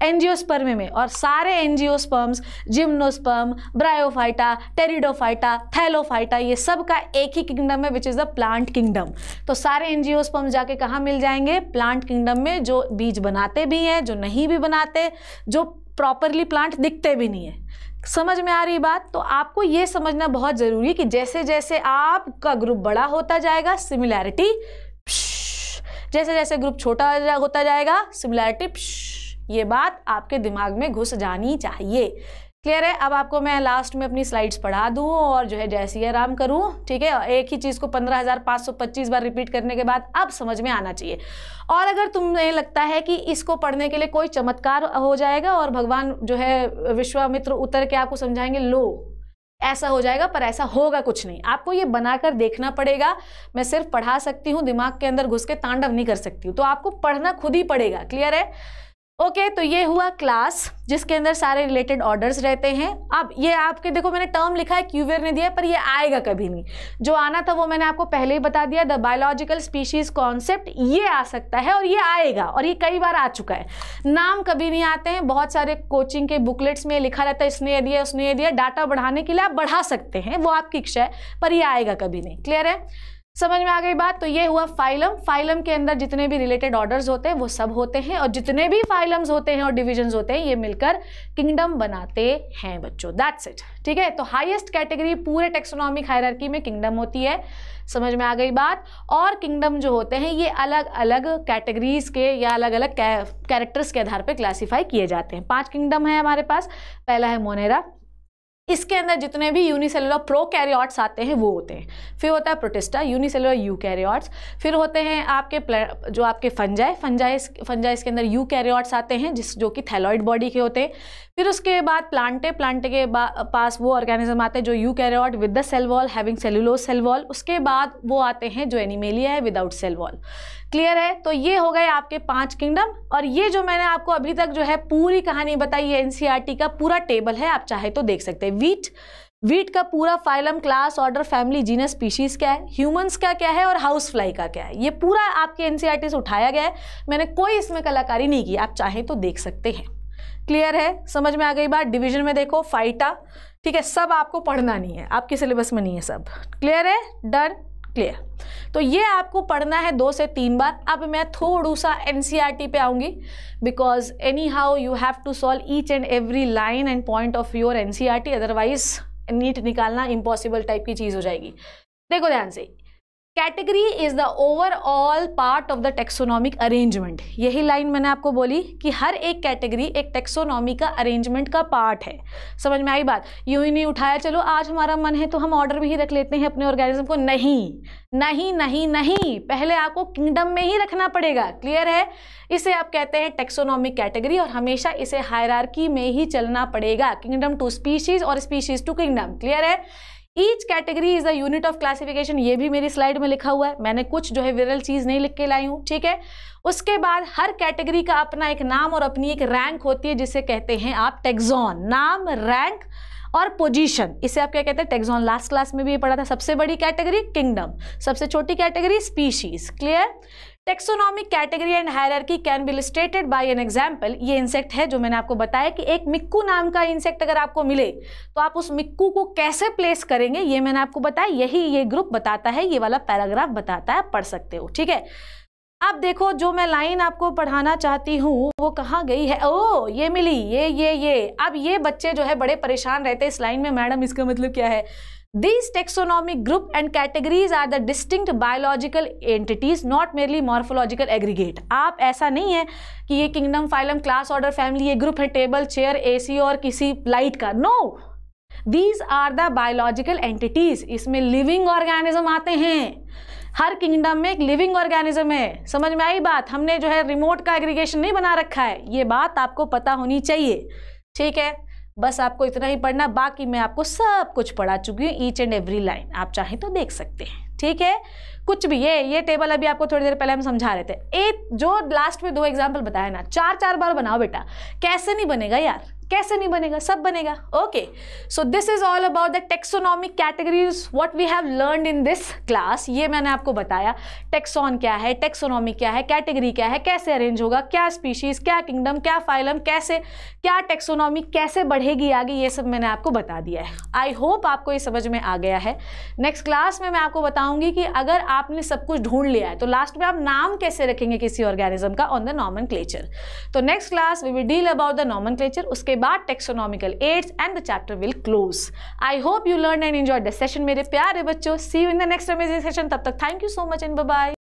एंजियोस्पर्मे में। और सारे angiosperms, gymnosperm, Bryophyta, Pteridophyta, Thallophyta, ये सब का एक ही किंगडम है which is the plant kingdom. तो सारे एंजियोस्पर्म्स जाके कहाँ मिल जाएंगे? प्लांट किंगडम में, जो बीज बनाते भी हैं, जो नहीं भी बनाते, जो प्रॉपरली प्लांट दिखते भी नहीं है। समझ में आ रही बात? तो आपको ये समझना बहुत ज़रूरी है कि जैसे जैसे आपका ग्रुप बड़ा होता जाएगा सिमिलैरिटी, जैसे जैसे ग्रुप छोटा होता जाएगा सिमिलैरिटी, ये बात आपके दिमाग में घुस जानी चाहिए। क्लियर है? अब आपको मैं लास्ट में अपनी स्लाइड्स पढ़ा दूँ और जो है जैसे आराम करूँ, ठीक है? एक ही चीज़ को 15,525 बार रिपीट करने के बाद अब समझ में आना चाहिए। और अगर तुम्हें लगता है कि इसको पढ़ने के लिए कोई चमत्कार हो जाएगा और भगवान जो है विश्वामित्र उतर के आपको समझाएंगे, लो ऐसा हो जाएगा, पर ऐसा होगा कुछ नहीं। आपको ये बनाकर देखना पड़ेगा। मैं सिर्फ पढ़ा सकती हूँ, दिमाग के अंदर घुस के तांडव नहीं कर सकती हूँ, तो आपको पढ़ना खुद ही पड़ेगा। क्लियर है? ओके तो ये हुआ क्लास जिसके अंदर सारे रिलेटेड ऑर्डर्स रहते हैं। अब ये आपके देखो, मैंने टर्म लिखा है क्यूवेर ने दिया, पर ये आएगा कभी नहीं। जो आना था वो मैंने आपको पहले ही बता दिया, द बायोलॉजिकल स्पीशीज कॉन्सेप्ट, ये आ सकता है और ये आएगा, और ये कई बार आ चुका है। नाम कभी नहीं आते हैं, बहुत सारे कोचिंग के बुकलेट्स में लिखा रहता है इसने ये दिया, उसने ये दिया। डाटा बढ़ाने के लिए आप बढ़ा सकते हैं, वो आपकी इच्छा है, पर यह आएगा कभी नहीं। क्लियर है? समझ में आ गई बात। तो ये हुआ फाइलम। फाइलम के अंदर जितने भी रिलेटेड ऑर्डर्स होते हैं वो सब होते हैं, और जितने भी फाइलम्स होते हैं और डिविजन्स होते हैं ये मिलकर किंगडम बनाते हैं बच्चों। दैट्स इट, ठीक है। तो हाईएस्ट कैटेगरी पूरे टेक्सोनॉमिक हायरार्की में किंगडम होती है, समझ में आ गई बात। और किंगडम जो होते हैं ये अलग अलग कैटेगरीज के या अलग अलग कैरेक्टर्स के आधार पर क्लासीफाई किए जाते हैं। 5 किंगडम है हमारे पास। पहला है मोनेरा, इसके अंदर जितने भी यूनिसेलुलर प्रोकैरियोट्स आते हैं वो होते हैं। फिर होता है प्रोटिस्टा, यूनिसेलुलर यूकैरियोट्स। फिर होते हैं आपके जो आपके फंजाई, इसके अंदर यूकैरियोट्स आते हैं जो कि थैलॉइड बॉडी के होते हैं। फिर उसके बाद प्लांटे के पास वो ऑर्गेनिज्म आते हैं जो eukaryote with the cell wall having cellulose cell wall. उसके बाद वो आते हैं जो एनिमेलिया है विदाउट सेल वॉल। क्लियर है। तो ये हो गए आपके 5 किंगडम। और ये जो मैंने आपको अभी तक जो है पूरी कहानी बताई है एनसीईआरटी का पूरा टेबल है, आप चाहे तो देख सकते हैं। वीट का पूरा phylum class order family genus species क्या है, ह्यूमंस का क्या है और हाउस फ्लाई का क्या है, ये पूरा आपके एनसीईआरटी से उठाया गया है। मैंने कोई इसमें कलाकारी नहीं की, आप चाहे तो देख सकते हैं। क्लियर है, समझ में आ गई बात। डिवीजन में देखो फाइटा, ठीक है, सब आपको पढ़ना नहीं है, आपके सिलेबस में नहीं है सब। क्लियर है, डन, क्लियर। तो ये आपको पढ़ना है 2 से 3 बार। अब मैं थोड़ा सा एनसीईआरटी पे आऊँगी because anyhow you have to solve each and every line and point of your NCERT, otherwise NEET निकालना इम्पॉसिबल टाइप की चीज़ हो जाएगी। देखो ध्यान से, category is the overall part of the taxonomic arrangement. यही लाइन मैंने आपको बोली कि हर एक कैटेगरी एक टेक्सोनॉमी का अरेंजमेंट का पार्ट है। समझ में आई बात। यूँ ही नहीं उठाया चलो आज हमारा मन है तो हम ऑर्डर भी रख लेते हैं अपने ऑर्गेनिज्म को। नहीं, पहले आपको किंगडम में ही रखना पड़ेगा। क्लियर है। इसे आप कहते हैं टेक्सोनॉमिक कैटेगरी और हमेशा इसे हायरार्की में ही चलना पड़ेगा। किंगडम टू स्पीशीज और स्पीशीज टू किंगडम। क्लियर है। Each category is the unit of classification, ये भी मेरी स्लाइड में लिखा हुआ है। मैंने कुछ जो है विरल चीज़ नहीं लिख के लाई हूँ, ठीक है। उसके बाद हर कैटेगरी का अपना एक नाम और अपनी एक रैंक होती है जिसे कहते हैं आप टैक्सॉन। नाम, रैंक और पोजीशन, इसे आप क्या कहते हैं टैक्सॉन। लास्ट क्लास में भी ये पढ़ा था। सबसे बड़ी कैटेगरी किंगडम, सबसे छोटी category species. Clear. Taxonomic category and hierarchy can be illustrated by an example. ये इंसेक्ट है जो मैंने आपको बताया कि एक मिक्कू नाम का इंसेक्ट अगर आपको मिले तो आप उस मिक्कू को कैसे प्लेस करेंगे, ये मैंने आपको बताया। यही ये ग्रुप बताता है, ये वाला पैराग्राफ बताता है, आप पढ़ सकते हो, ठीक है। अब देखो जो मैं लाइन आपको पढ़ाना चाहती हूँ वो कहाँ गई है। ओ, ये मिली, ये। अब ये बच्चे जो है बड़े परेशान रहते हैं इस लाइन में, मैडम इसका मतलब क्या है। These taxonomic group and categories are the distinct biological entities, not merely morphological aggregate. आप ऐसा नहीं है कि ये kingdom, phylum, class, order, family, ये group है table, chair, AC और किसी light का। No, these are the biological entities. इसमें living organism आते हैं। हर किंगडम में एक लिविंग ऑर्गेनिज्म है। समझ में आई बात। हमने जो है रिमोट का एग्रीगेशन नहीं बना रखा है, ये बात आपको पता होनी चाहिए, ठीक है। बस आपको इतना ही पढ़ना, बाकी मैं आपको सब कुछ पढ़ा चुकी हूँ। ईच एंड एवरी लाइन आप चाहे तो देख सकते हैं, ठीक है। कुछ भी ये टेबल अभी आपको थोड़ी देर पहले हम समझा रहे थे। एक जो लास्ट में 2 एग्जाम्पल बताया ना, 4-4 बार बनाओ बेटा, कैसे नहीं बनेगा यार, कैसे नहीं बनेगा, सब बनेगा। Okay, so this is all about the taxonomic categories what we have learned in this class. ये मैंने आपको बताया टेक्सॉन क्या है, टेक्सोनॉमी क्या है, कैटेगरी क्या है, कैसे अरेंज होगा, क्या स्पीशीज, क्या किंगडम, क्या फाइलम, कैसे क्या टेक्सोनॉमी कैसे बढ़ेगी आगे, ये सब मैंने आपको बता दिया है। आई होप आपको ये समझ में आ गया है। नेक्स्ट क्लास में मैं आपको बताऊंगी कि अगर आपने सब कुछ ढूंढ लिया है तो लास्ट में आप नाम कैसे रखेंगे किसी ऑर्गेनिज्म का ऑन द नॉमेनक्लेचर। तो next class we will deal about the nomenclature, उसके बाद taxonomical aids and the chapter will close. I hope you learn and enjoy the session मेरे प्यारे बच्चों। See you in the next amazing session. तब तक thank you so much and bye bye.